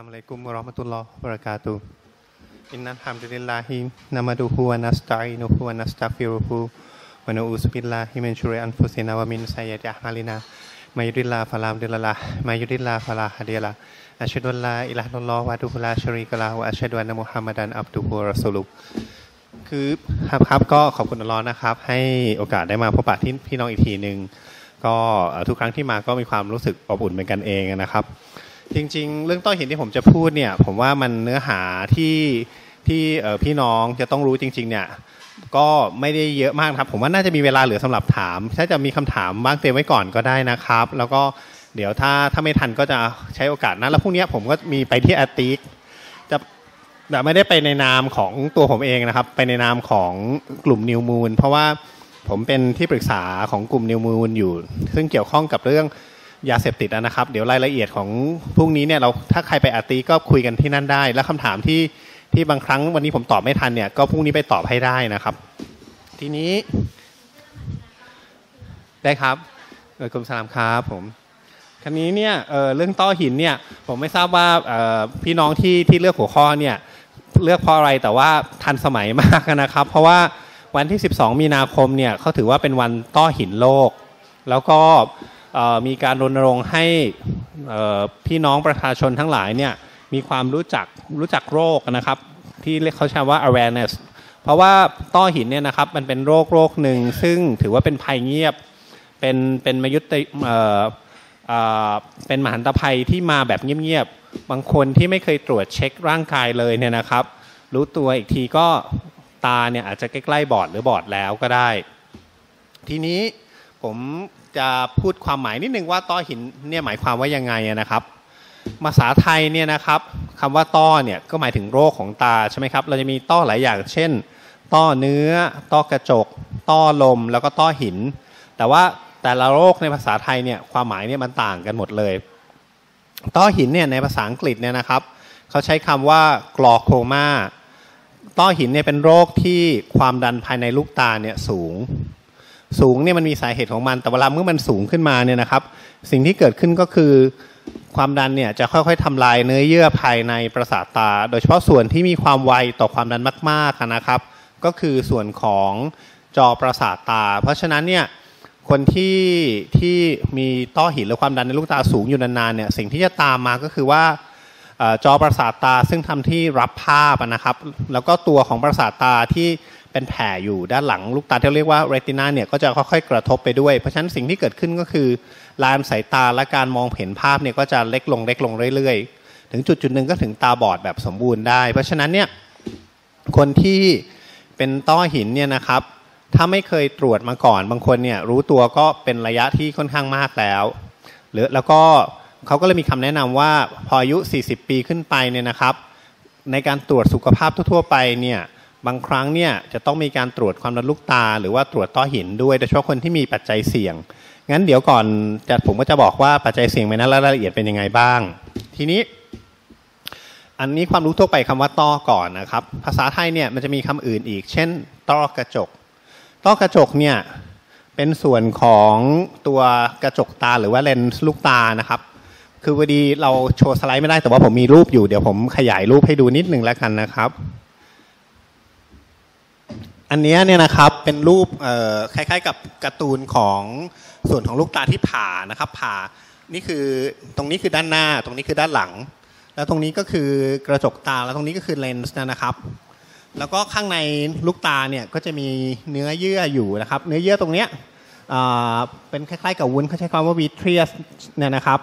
Assalamualaikum warahmatullahi wabarakatuh. Inna alhamdulillahi namaduhu wa nasta'inuhu wa nastaghfiruhu wa na'udzu billahi min syururi anfusina wa min sayyiati a'malina. May yahdihillahu fala mudilla lahu wa may yudlil fala hadiya lahu. Asyhadu an la ilaha illallah wahdahu la syarika lahu wa asyhadu anna Muhammadan abduhu wa rasuluh. คือครับก็ขอบคุณอัลเลาะห์นะครับให้โอกาสได้มาพบปะพี่น้องอีกทีนึงก็ทุกครั้งที่มาก็มีความรู้สึกอบอุ่นเป็นกันเองนะครับจริงๆเรื่องต้อหินที่ผมจะพูดเนี่ยผมว่ามันเนื้อหาที่พี่น้องจะต้องรู้จริงๆเนี่ยก็ไม่ได้เยอะมากครับผมว่าน่าจะมีเวลาเหลือสำหรับถามถ้าจะมีคำถามบ้างเตรียมไว้ก่อนก็ได้นะครับแล้วก็เดี๋ยวถ้าไม่ทันก็จะใช้โอกาสนั้นแล้วพรุ่งนี้ผมก็มีไปที่อาร์ติกจะแต่ไม่ได้ไปในนามของตัวผมเองนะครับไปในนามของกลุ่มนิวมูนเพราะว่าผมเป็นที่ปรึกษาของกลุ่มนิวมูนอยู่ซึ่งเกี่ยวข้องกับเรื่องยาเสพติดนะครับเดี๋ยวรายละเอียดของพรุ่งนี้เนี่ยเราถ้าใครไปอาร์ตีก็คุยกันที่นั่นได้และคำถามที่บางครั้งวันนี้ผมตอบไม่ทันเนี่ยก็พรุ่งนี้ไปตอบให้ได้นะครับทีนี้ได้ครับอัสลามุอะลัยกุมครับผมครั้งนี้เนี่ยเรื่องต้อหินเนี่ยผมไม่ทราบว่าพี่น้องที่เลือกหัวข้อเนี่ยเลือกเพราะอะไรแต่ว่าทันสมัยมากนะครับเพราะว่าวันที่12มีนาคมเนี่ยเขาถือว่าเป็นวันต้อหินโลกแล้วก็มีการรณรงค์ให้พี่น้องประชาชนทั้งหลายเนี่ยมีความรู้จักโรคนะครับที่เขาใช้ว่า awareness เพราะว่าต้อหินเนี่ยนะครับมันเป็นโรคหนึ่งซึ่งถือว่าเป็นภัยเงียบเป็นมหันตภัยที่มาแบบเงียบๆบางคนที่ไม่เคยตรวจเช็คร่างกายเลยเนี่ยนะครับรู้ตัวอีกทีก็ตาเนี่ยอาจจะใกล้ๆบอดหรือบอดแล้วก็ได้ทีนี้ผมจะพูดความหมายนิดนึงว่าต้อหินเนี่ยหมายความว่ายังไงนะครับภาษาไทยเนี่ยนะครับคำว่าต้อเนี่ยก็หมายถึงโรคของตาใช่ไหมครับเราจะมีต้อหลายอย่างเช่นต้อเนื้อต้อกระจกต้อลมแล้วก็ต้อหินแต่ว่าแต่ละโรคในภาษาไทยเนี่ยความหมายเนี่ยมันต่างกันหมดเลยต้อหินเนี่ยในภาษาอังกฤษเนี่ยนะครับเขาใช้คำว่ากลอโคมาต้อหินเนี่ยเป็นโรคที่ความดันภายในลูกตาเนี่ยสูงเนี่ยมันมีสาเหตุของมันแต่เวลาเมื่อมันสูงขึ้นมาเนี่ยนะครับสิ่งที่เกิดขึ้นก็คือความดันเนี่ยจะค่อยๆทำลายเนื้อเยื่อภายในประสาทตาโดยเฉพาะส่วนที่มีความไวต่อความดันมากๆนะครับก็คือส่วนของจอประสาทตาเพราะฉะนั้นเนี่ยคนที่มีต้อหินหรือความดันในลูกตาสูงอยู่นานๆเนี่ยสิ่งที่จะตามมาก็คือว่าจอประสาทตาซึ่งทำที่รับภาพนะครับแล้วก็ตัวของประสาทตาที่เป็นแผลอยู่ด้านหลังลูกตาที่เรียกว่า retina เนี่ยก็จะค่อยๆกระทบไปด้วยเพราะฉะนั้นสิ่งที่เกิดขึ้นก็คือลานสายตาและการมองเห็นภาพเนี่ยก็จะเล็กลงเรื่อยๆถึงจุดๆหนึ่งก็ถึงตาบอดแบบสมบูรณ์ได้เพราะฉะนั้นเนี่ยคนที่เป็นต้อหินเนี่ยนะครับถ้าไม่เคยตรวจมาก่อนบางคนเนี่ยรู้ตัวก็เป็นระยะที่ค่อนข้างมากแล้วหรือแล้วก็เขาก็เลยมีคำแนะนำว่าพออายุ40ปีขึ้นไปเนี่ยนะครับในการตรวจสุขภาพทั่วๆไปเนี่ยบางครั้งเนี่ยจะต้องมีการตรวจความดันลูกตาหรือว่าตรวจต้อหินด้วยโดยเฉพาะคนที่มีปัจจัยเสี่ยงงั้นเดี๋ยวก่อนผมก็จะบอกว่าปัจจัยเสี่ยงเป็นรายละเอียดเป็นยังไงบ้างทีนี้อันนี้ความรู้ทั่วไปคำว่าต้อก่อนนะครับภาษาไทยเนี่ยมันจะมีคำอื่นอีกเช่นต้อกระจกเนี่ยเป็นส่วนของตัวกระจกตาหรือว่าเลนส์ลูกตานะครับคือพอดีเราโชว์สไลด์ไม่ได้แต่ว่าผมมีรูปอยู่เดี๋ยวผมขยายรูปให้ดูนิดหนึ่งแล้วกันนะครับอันนี้เนี่ยนะครับเป็นรูปคล้ายๆกับการ์ตูนของส่วนของลูกตาที่ผ่านะครับผ่านี่คือตรงนี้คือด้านหน้าตรงนี้คือด้านหลังแล้วตรงนี้ก็คือกระจกตาแล้วตรงนี้ก็คือเลนส์นะครับแล้วก็ข้างในลูกตาเนี่ยก็จะมีเนื้อเยื่ออยู่นะครับเนื้อเยื่อตรงเนี้ยเป็นคล้ายๆกับวุ้นเขาใช้คำว่า vitreous เนี่ยนะครับ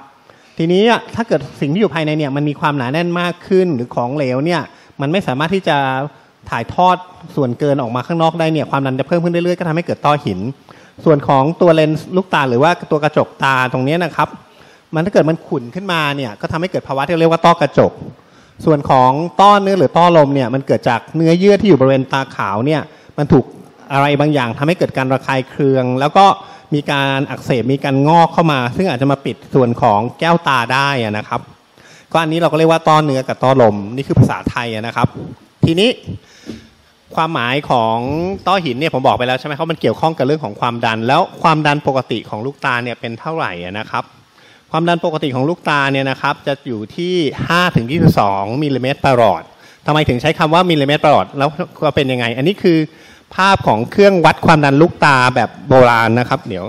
ทีนี้ถ้าเกิดสิ่งที่อยู่ภายในเนี่ยมันมีความหนาแน่นมากขึ้นหรือของเหลวเนี่ยมันไม่สามารถที่จะถ่ายทอดส่วนเกินออกมาข้างนอกได้เนี่ยความดันจะเพิ่มขึ้นเรื่อยๆก็ทำให้เกิดต้อหินส่วนของตัวเลนส์ลูกตาหรือว่าตัวกระจกตาตรงนี้นะครับมันถ้าเกิดมันขุ่นขึ้นมาเนี่ยก็ทำให้เกิดภาวะที่เรียกว่าต้อกระจกส่วนของต้อเนื้อหรือต้อลมเนี่ยมันเกิดจากเนื้อเยื่อที่อยู่บริเวณตาขาวเนี่ยมันถูกอะไรบางอย่างทำให้เกิดการระคายเคืองแล้วก็มีการอักเสบมีการงอกเข้ามาซึ่งอาจจะมาปิดส่วนของแก้วตาได้นะครับก็อันนี้เราก็เรียกว่าต้อเนื้อกับต้อลมนี่คือภาษาไทยนะครับทีนี้ความหมายของต้อหินเนี่ยผมบอกไปแล้วใช่ไหมครับมันเกี่ยวข้องกับเรื่องของความดันแล้วความดันปกติของลูกตาเนี่ยเป็นเท่าไหร่นะครับค ความดันปกติของลูกตาเนี่ยนะครับจะอยู่ที่5 ถึง 22มิลลิเมตรประหลอดทำไมถึงใช้คำว่ามิลลิเมตรประหลอดแล้วก็เป็นยังไงอันนี้คือภาพของเครื่องวัดความดันลูกตาแบบโบราณนะครับเดี๋ยว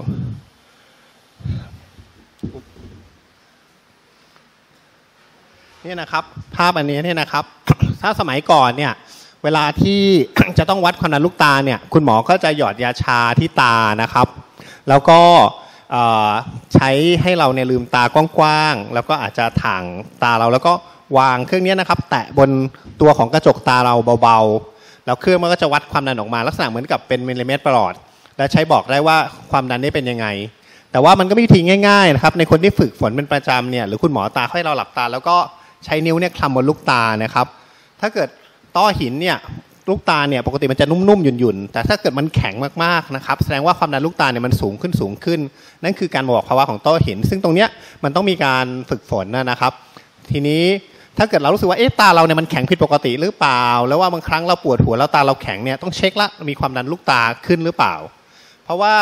นี่นะครับภาพอันนี้เนี่ยนะครับถ้าสมัยก่อนเนี่ยเวลาที่จะต้องวัดความดันลูกตาเนี่ยคุณหมอก็จะหยอดยาชาที่ตานะครับแล้วก็ใช้ให้เราเนี่ยลืมตากว้างๆแล้วก็อาจจะถ่างตาเราแล้วก็วางเครื่องนี้นะครับแตะบนตัวของกระจกตาเราเบาๆแล้วเครื่องมันก็จะวัดความดันออกมาลักษณะเหมือนกับเป็นมิลลิเมตรประหลอดและใช้บอกได้ว่าความดันนี้เป็นยังไงแต่ว่ามันก็ไม่มีวิธีง่ายๆนะครับในคนที่ฝึกฝนเป็นประจำเนี่ยหรือคุณหมอตาให้เราหลับตาแล้วก็ใช้นิ้วเนี่ยคลำบนลูกตานะครับถ้าเกิดต้อหินเนี่ยลูกตาเนี่ยปกติมันจะนุ่มๆหยุ่นๆแต่ถ้าเกิดมันแข็งมากๆนะครับแสดงว่าความดันลูกตาเนี่ยมันสูงขึ้นนั่นคือการบอกภาวะของต้อหินซึ่งตรงเนี้ยมันต้องมีการฝึกฝนนะครับทีนี้ถ้าเกิดเรารู้สึกว่าเอ๊ะตาเราเนี่ยมันแข็งผิดปกติหรือเปล่าแล้วว่าบางครั้งเราปวดหัวแล้วตาเราแข็งเนี่ยต้องเช็คละมีความดันลูกตาขึ้นหรือเปล่าเพราะว่า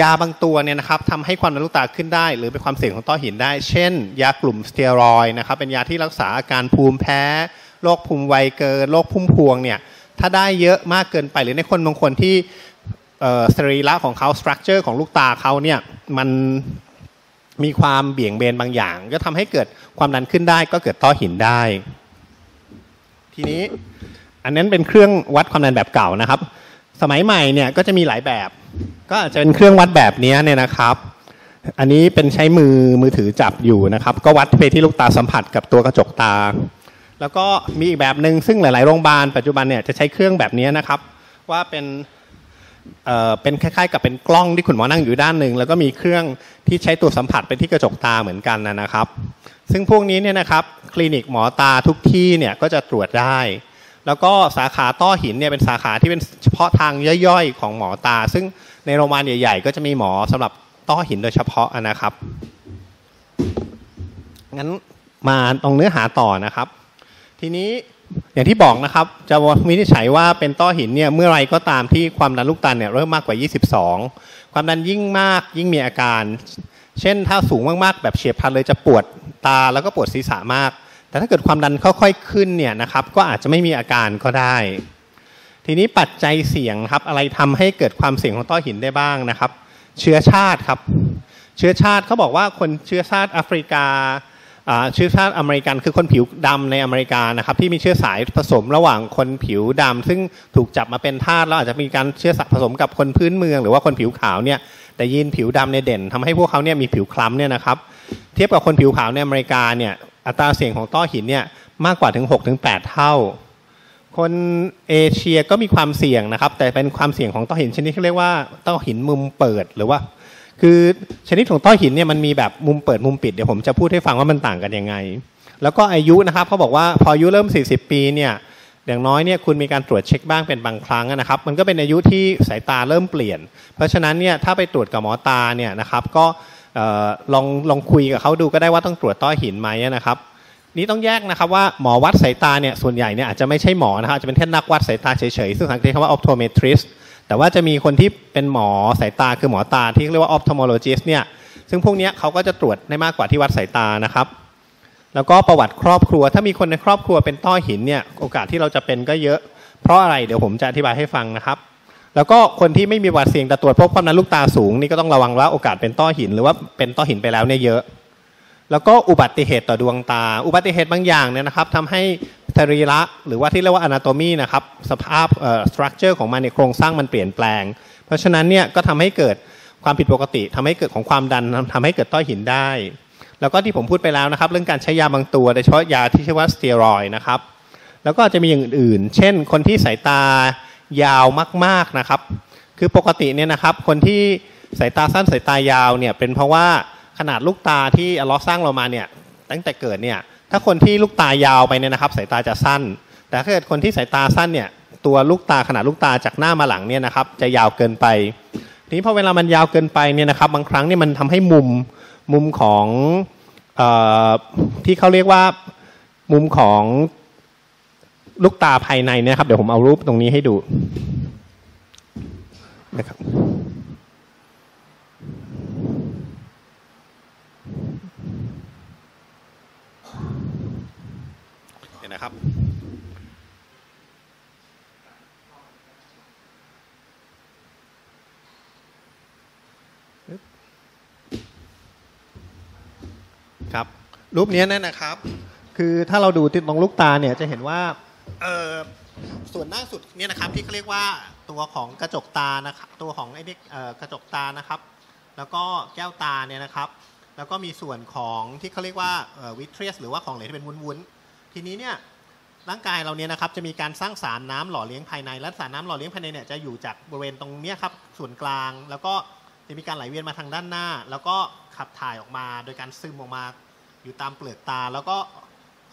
ยาบางตัวเนี่ยนะครับทำให้ความดันลูกตาขึ้นได้หรือเป็นความเสี่ยงของต้อหินได้เช่นยากลุ่มสเตียรอยด์นะครับเป็นยาที่รักษาอาการภูมิแพ้โรคภูมิไวเกินโรคพุ่มพวงเนี่ยถ้าได้เยอะมากเกินไปหรือในคนบางคนที่สรีระของเขาสตรัคเจอร์ของลูกตาเขาเนี่ยมันมีความเบี่ยงเบนบางอย่างก็ทำให้เกิดความดันขึ้นได้ก็เกิดต้อหินได้ทีนี้อันนั้นเป็นเครื่องวัดความดันแบบเก่านะครับสมัยใหม่เนี่ยก็จะมีหลายแบบก็อาจจะเป็นเครื่องวัดแบบนี้เนี่ยนะครับอันนี้เป็นใช้มือถือจับอยู่นะครับก็วัดไปที่ลูกตาสัมผัสกับตัวกระจกตาแล้วก็มีอีกแบบหนึ่งซึ่งหลายๆโรงพยาบาลปัจจุบันเนี่ยจะใช้เครื่องแบบนี้นะครับว่าเป็นคล้ายๆกับเป็นกล้องที่คุณหมอนั่งอยู่ด้านหนึ่งแล้วก็มีเครื่องที่ใช้ตัวสัมผัสไปที่กระจกตาเหมือนกันนะครับซึ่งพวกนี้เนี่ยนะครับคลินิกหมอตาทุกที่เนี่ยก็จะตรวจได้แล้วก็สาขาต้อหินเนี่ยเป็นสาขาที่เป็นเฉพาะทางย่อยๆของหมอตาซึ่งในโรงพยาบาลใหญ่ๆก็จะมีหมอสำหรับต้อหินโดยเฉพาะนะครับงั้นมาตรงเนื้อหาต่อนะครับทีนี้อย่างที่บอกนะครับจะวินิจฉัยว่าเป็นต้อหินเนี่ยเมื่อไรก็ตามที่ความดันลูกตาเนี่ยเริ่มมากกว่า22ความดันยิ่งมากยิ่งมีอาการเช่นถ้าสูงมากๆแบบเฉียบพลันเลยจะปวดตาแล้วก็ปวดศีรษะมากแต่ถ้าเกิดความดันค่อยๆขึ้นเนี่ยนะครับก็อาจจะไม่มีอาการก็ได้ทีนี้ปัจจัยเสี่ยงครับอะไรทำให้เกิดความเสี่ยงของต้อหินได้บ้างนะครับเชื้อชาติครับเชื้อชาติเขาบอกว่าคนเชื้อชาติแอฟริกาเชื้อชาติอเมริกันคือคนผิวดำในอเมริกานะครับที่มีเชื้อสายผสมระหว่างคนผิวดำซึ่งถูกจับมาเป็นทาสแล้วอาจจะมีการเชื้อสายผสมกับคนพื้นเมืองหรือว่าคนผิวขาวเนี่ยแต่ยีนผิวดำเนี่ยเด่นทำให้พวกเขาเนี่ยมีผิวคล้ำเนี่ยนะครับเทียบกับคนผิวขาวในอเมริกาเนี่ยอัตราเสี่ยงของต้อหินเนี่ยมากกว่าถึง 6 ถึง 8 เท่าคนเอเชียก็มีความเสี่ยงนะครับแต่เป็นความเสี่ยงของต้อหินชนิดที่เรียกว่าต้อหินมุมเปิดหรือว่าคือชนิดของต้อหินเนี่ยมันมีแบบมุมเปิดมุมปิดเดี๋ยวผมจะพูดให้ฟังว่ามันต่างกันยังไงแล้วก็อายุนะครับเขาบอกว่าพออายุเริ่ม40ปีเนี่ยอย่างน้อยเนี่ยคุณมีการตรวจเช็คบ้างเป็นบางครั้งนะครับมันก็เป็นอายุที่สายตาเริ่มเปลี่ยนเพราะฉะนั้นเนี่ยถ้าไปตรวจกับหมอตาเนี่ยนะครับก็ลองคุยกับเขาดูก็ได้ว่าต้องตรวจต้อหินไหมนะครับนี่ต้องแยกนะครับว่าหมอวัดสายตาเนี่ยส่วนใหญ่เนี่ยอาจจะไม่ใช่หมอนะครับจะเป็นแค่นักวัดสายตาเฉยๆซึ่งสังเกตคำว่า optometrist แต่ว่าจะมีคนที่เป็นหมอสายตาคือหมอตาที่เรียกว่า ophthalmologist เนี่ยซึ่งพวกนี้เขาก็จะตรวจได้มากกว่าที่วัดสายตานะครับแล้วก็ประวัติครอบครัวถ้ามีคนในครอบครัวเป็นต้อหินเนี่ยโอกาสที่เราจะเป็นก็เยอะเพราะอะไรเดี๋ยวผมจะอธิบายให้ฟังนะครับแล้วก็คนที่ไม่มีประวัติเสี่ยงแต่ตรวจพบความดันลูกตาสูงนี่ก็ต้องระวังว่าโอกาสเป็นต้อหินหรือว่าเป็นต้อหินไปแล้วเนี่ยเยอะแล้วก็อุบัติเหตุต่อดวงตาอุบัติเหตุบางอย่างเนี่ยนะครับทำให้สรีระหรือว่าที่เรียกว่าอนาโตมีนะครับสภาพสตรัคเจอร์ของมันในโครงสร้างมันเปลี่ยนแปลงเพราะฉะนั้นเนี่ยก็ทำให้เกิดความผิดปกติทำให้เกิดของความดันทำให้เกิดต้อหินได้แล้วก็ที่ผมพูดไปแล้วนะครับเรื่องการใช้ยาบางตัวโดยเฉพาะยาที่ชื่อว่าสเตียรอยด์นะครับแล้วก็จะมีอย่างอื่นๆเช่นคนที่สายตายาวมากๆนะครับคือปกติเนี่ยนะครับคนที่สายตาสั้นสายตายาวเนี่ยเป็นเพราะว่าขนาดลูกตาที่อัลเลาะห์สร้างเรามาเนี่ยตั้งแต่เกิดเนี่ยถ้าคนที่ลูกตายาวไปเนี่ยนะครับสายตาจะสั้นแต่ถ้าเกิดคนที่สายตาสั้นเนี่ยตัวลูกตาขนาดลูกตาจากหน้ามาหลังเนี่ยนะครับจะยาวเกินไปทีนี้พอเวลามันยาวเกินไปเนี่ยนะครับบางครั้งเนี่ยมันทำให้มุมของที่เขาเรียกว่ามุมของลูกตาภายในนะครับเดี๋ยวผมเอารูปตรงนี้ให้ดูนะครับ ครับรูปนี้นั่นนะครับคือถ้าเราดูติดตรงลูกตาเนี่ยจะเห็นว่าส่วนหน้าสุดเนี่ยนะครับที่เขาเรียกว่าตัวของกระจกตานะครับตัวของไอ้นี่กระจกตานะครับแล้วก็แก้วตาเนี่ยนะครับแล้วก็มีส่วนของที่เขาเรียกว่าวิทรีสหรือว่าของเหลวที่เป็นวุ้นๆทีนี้เนี่ยร่างกายเราเนี่ยนะครับจะมีการสร้างสารน้ำหล่อเลี้ยงภายในและสารน้ำหล่อเลี้ยงภายในเนี่ยจะอยู่จากบริเวณตรงนี้ครับส่วนกลางแล้วก็จะมีการไหลเวียนมาทางด้านหน้าแล้วก็ขับถ่ายออกมาโดยการซึมออกมาอยู่ตามเปลือกตาแล้วก็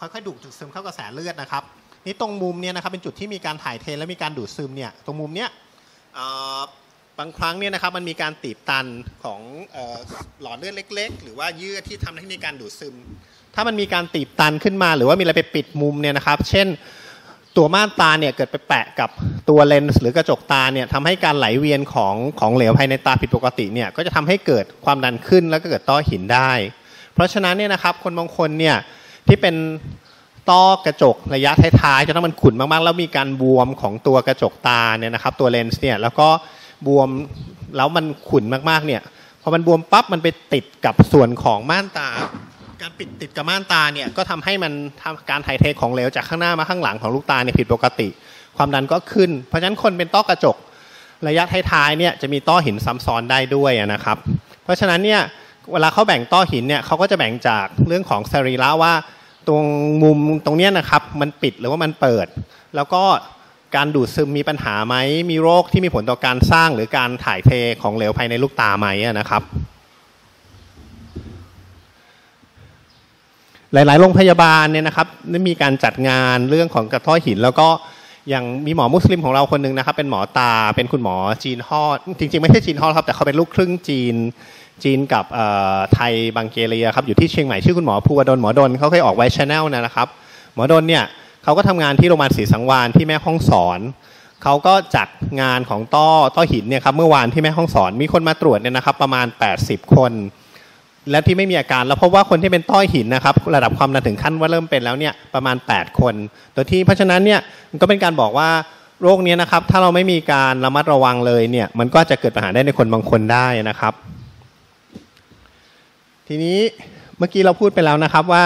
ค่อยๆดูดซึมเข้ากระแสเลือดนะครับนี่ตรงมุมเนี่ยนะครับเป็นจุดที่มีการถ่ายเทและมีการดูดซึมเนี่ยตรงมุมเนี้ยบางครั้งเนี่ยนะครับมันมีการตีบตันของหลอดเลือดเล็กๆหรือว่าเยื่อที่ทำให้มีการดูดซึมถ้ามันมีการตีบตันขึ้นมาหรือว่ามีอะไรไปปิดมุมเนี่ยนะครับเช่นตัวม่านตาเนี่ยเกิดไปแปะกับตัวเลนส์หรือกระจกตาเนี่ยทำให้การไหลเวียนของเหลวภายในตาผิดปกติเนี่ยก็จะทำให้เกิดความดันขึ้นแล้วก็เกิดต้อหินได้เพราะฉะนั้นเนี่ยนะครับคนบางคนเนี่ยที่เป็นต้อกระจกระยะท้ายๆจนถ้ามันขุ่นมากๆแล้วมีการบวมของตัวกระจกตาเนี่ยนะครับตัวเลนส์เนี่ยแล้วก็บวมแล้วมันขุ่นมากๆเนี่ยพอมันบวมปั๊บมันไปติดกับส่วนของม่านตาการปิดติดกับม่านตาเนี่ยก็ทำให้มันทำการถ่ายเทของเหลวจากข้างหน้ามาข้างหลังของลูกตาเนี่ยผิดปกติความดันก็ขึ้นเพราะฉะนั้นคนเป็นต้อกระจกระยะท้ายๆเนี่ยจะมีต้อหินซ้ำซ้อนได้ด้วยนะครับเพราะฉะนั้นเนี่ยเวลาเขาแบ่งต้อหินเนี่ยเขาก็จะแบ่งจากเรื่องของสรีระว่าตรงมุมตรงนี้นะครับมันปิดหรือว่ามันเปิดแล้วก็การดูดซึมมีปัญหาไหมมีโรคที่มีผลต่อการสร้างหรือการถ่ายเทของเหลวภายในลูกตาไหมนะครับหลายๆโรงพยาบาลเนี่ยนะครับมีการจัดงานเรื่องของกระต้อหินแล้วก็อย่างมีหมอมุสลิมของเราคนนึงนะครับเป็นหมอตาเป็นคุณหมอจีนฮอดจริงๆไม่ใช่จีนฮอดครับแต่เขาเป็นลูกครึ่งจีนกับไทยบังเกเลียครับอยู่ที่เชียงใหม่ชื่อคุณหมอภูวดลหมอดลเขาเคยออกไว้ชาแนลนะครับหมอดลเนี่ยเขาก็ทำงานที่โรงพยาบาลศรีสังวาลที่แม่ฮ่องสอนเขาก็จัดงานของต้อหินเนี่ยครับเมื่อวานที่แม่ฮ่องสอนมีคนมาตรวจเนี่ยนะครับประมาณ80คนและที่ไม่มีอาการแล้วพบว่าคนที่เป็นต้อหินนะครับระดับความดันถึงขั้นว่าเริ่มเป็นแล้วเนี่ยประมาณ8คนตัวที่เพราะฉะนั้นเนี่ยมันก็เป็นการบอกว่าโรคนี้นะครับถ้าเราไม่มีการระมัดระวังเลยเนี่ยมันก็จะเกิดปัญหาได้ในคนบางคนได้นะครับทีนี้เมื่อกี้เราพูดไปแล้วนะครับว่า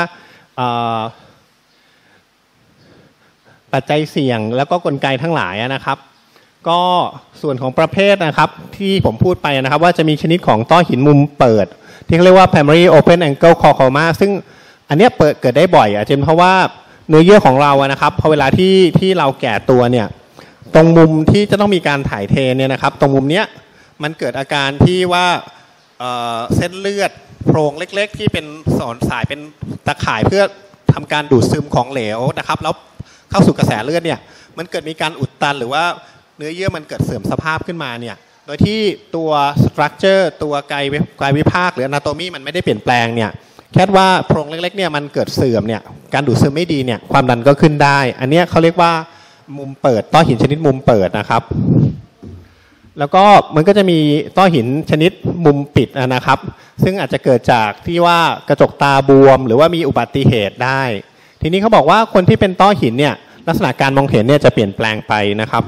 ปัจจัยเสี่ยงแล้วก็กลไกทั้งหลายนะครับก็ส่วนของประเภทนะครับที่ผมพูดไปนะครับว่าจะมีชนิดของต้อหินมุมเปิดที่เขาเรียกว่า primary open angle glaucoma ซึ่งอันนี้เกิดได้บ่อยอาจจะเพราะว่าเนื้อเยื่อของเรานะครับพอเวลาที่เราแก่ตัวเนี่ยตรงมุมที่จะต้องมีการถ่ายเทเนี่ยนะครับตรงมุมเนี้ยมันเกิดอาการที่ว่าเส้นเลือดโพรงเล็กๆที่เป็นสายเป็นตะข่ายเพื่อทำการดูดซึมของเหลวนะครับแล้วเข้าสู่กระแสเลือดเนี่ยมันเกิดมีการอุดตันหรือว่าเนื้อเยื่อมันเกิดเสื่อมสภาพขึ้นมาเนี่ยโดยที่ตัว structure ตัวกายวิภาคหรือ anatomy มันไม่ได้เปลี่ยนแปลงเนี่ยแค่ว่าโพรงเล็กๆเนี่ยมันเกิดเสื่อมเนี่ยการดูดซึมไม่ดีเนี่ยความดันก็ขึ้นได้อันนี้เขาเรียกว่ามุมเปิดต้อหินชนิดมุมเปิดนะครับแล้วก็มันก็จะมีต้อหินชนิดมุมปิดนะครับซึ่งอาจจะเกิดจากที่ว่ากระจกตาบวมหรือว่ามีอุบัติเหตุได้ทีนี้เขาบอกว่าคนที่เป็นต้อหินเนี่ยลักษณะการมองเห็นเนี่ยจะเปลี่ยนแปลงไปนะครับ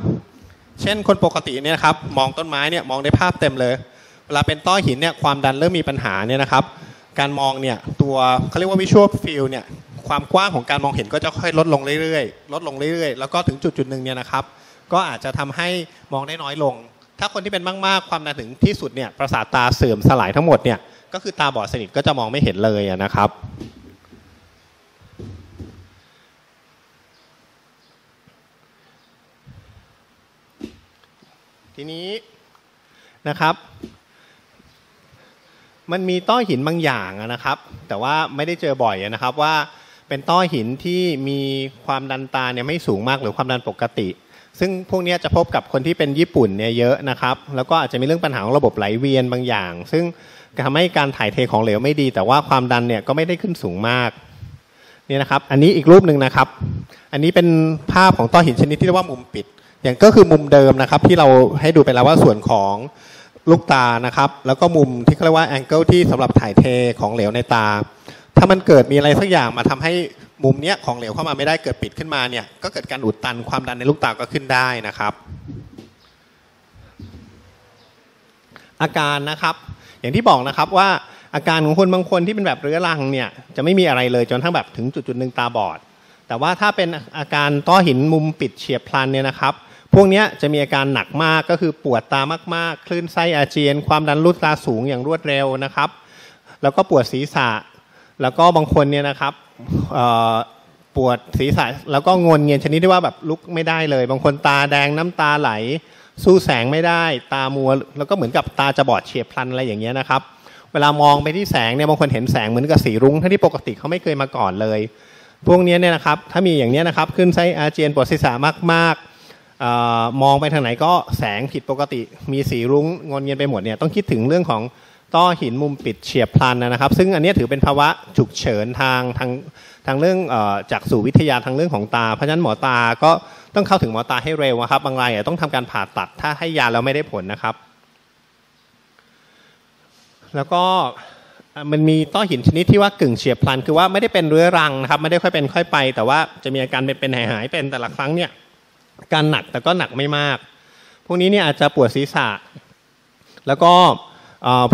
เช่นคนปกติเนี่ยครับมองต้นไม้เนี่ยมองได้ภาพเต็มเลยเวลาเป็นต้อหินเนี่ยความดันเริ่มมีปัญหาเนี่ยนะครับการมองเนี่ยตัวเขาเรียกว่า visual field เนี่ยความกว้างของการมองเห็นก็จะค่อยลดลงเรื่อยๆแล้วก็ถึงจุดหนึ่งเนี่ยนะครับก็อาจจะทำให้มองได้น้อยลงถ้าคนที่เป็นมากๆความดันถึงที่สุดเนี่ยประสาทตาเสื่อมสลายทั้งหมดเนี่ยก็คือตาบอดสนิทก็จะมองไม่เห็นเลยนะครับทีนี้นะครับมันมีต้อหินบางอย่างนะครับแต่ว่าไม่ได้เจอบ่อยนะครับว่าเป็นต้อหินที่มีความดันตาเนี่ยไม่สูงมากหรือความดันปกติซึ่งพวกนี้จะพบกับคนที่เป็นญี่ปุ่นเนี่ยเยอะนะครับแล้วก็อาจจะมีเรื่องปัญหาของระบบไหลเวียนบางอย่างซึ่งทำให้การถ่ายเทของเหลวไม่ดีแต่ว่าความดันเนี่ยก็ไม่ได้ขึ้นสูงมากนี่นะครับอันนี้อีกรูปหนึ่งนะครับอันนี้เป็นภาพของต้อหินชนิดที่เรียกว่ามุมปิดอย่างก็คือมุมเดิมนะครับที่เราให้ดูไปแล้วว่าส่วนของลูกตานะครับแล้วก็มุมที่เรียกว่าแองเกิลที่สำหรับถ่ายเทของเหลวในตาถ้ามันเกิดมีอะไรสักอย่างมาทำให้มุมเนี้ยของเหลวเข้ามาไม่ได้เกิดปิดขึ้นมาเนี่ยก็เกิดการอุดตันความดันในลูกตาก็ขึ้นได้นะครับอาการนะครับอย่างที่บอกนะครับว่า อาการของคนบางคนที่เป็นแบบเรื้อรังเนี่ยจะไม่มีอะไรเลยจนทั้งแบบถึงจุดๆหนึ่งตาบอดแต่ว่าถ้าเป็นอาการต้อหินมุมปิดเฉียบพลันเนี่ยนะครับพวกนี้จะมีอาการหนักมากก็คือปวดตามากๆคลื่นไส้อาเจียนความดันลูกตาสูงอย่างรวดเร็วนะครับแล้วก็ปวดศีรษะแล้วก็บางคนเนี่ยนะครับปวดศีรษะแล้วก็งนเงียนชนิดที่ว่าแบบลุกไม่ได้เลยบางคนตาแดงน้ำตาไหลสู้แสงไม่ได้ตามัวแล้วก็เหมือนกับตาจะบอดเฉียบพลันอะไรอย่างเงี้ยนะครับเวลามองไปที่แสงเนี่ยบางคนเห็นแสงเหมือนกับสีรุ้งทั้งที่ปกติเขาไม่เคยมาก่อนเลยพวกนี้เนี่ยนะครับถ้ามีอย่างนี้นะครับขึ้นไส้อาเจียนปวดศีรษะมากๆมองไปทางไหนก็แสงผิดปกติมีสีรุ้งงนเงียนไปหมดเนี่ยต้องคิดถึงเรื่องของต้อหินมุมปิดเฉียบพลันนะครับซึ่งอันนี้ถือเป็นภาวะฉุกเฉินทางเรื่องจากสู่วิทยาทางเรื่องของตาเพราะฉะนั้นหมอตาก็ต้องเข้าถึงหมอตาให้เร็วนะครับบางรายต้องทำการผ่าตัดถ้าให้ยาแล้วไม่ได้ผลนะครับแล้วก็มันมีต้อหินชนิดที่ว่ากึ่งเฉียบพลันคือว่าไม่ได้เป็นเรื้อรังนะครับไม่ได้ค่อยเป็นค่อยไปแต่ว่าจะมีอาการเป็นหายเป็นแต่ละครั้งเนี่ยการหนักแต่ก็หนักไม่มากพวกนี้เนี่ยอาจจะปวดศีรษะแล้วก็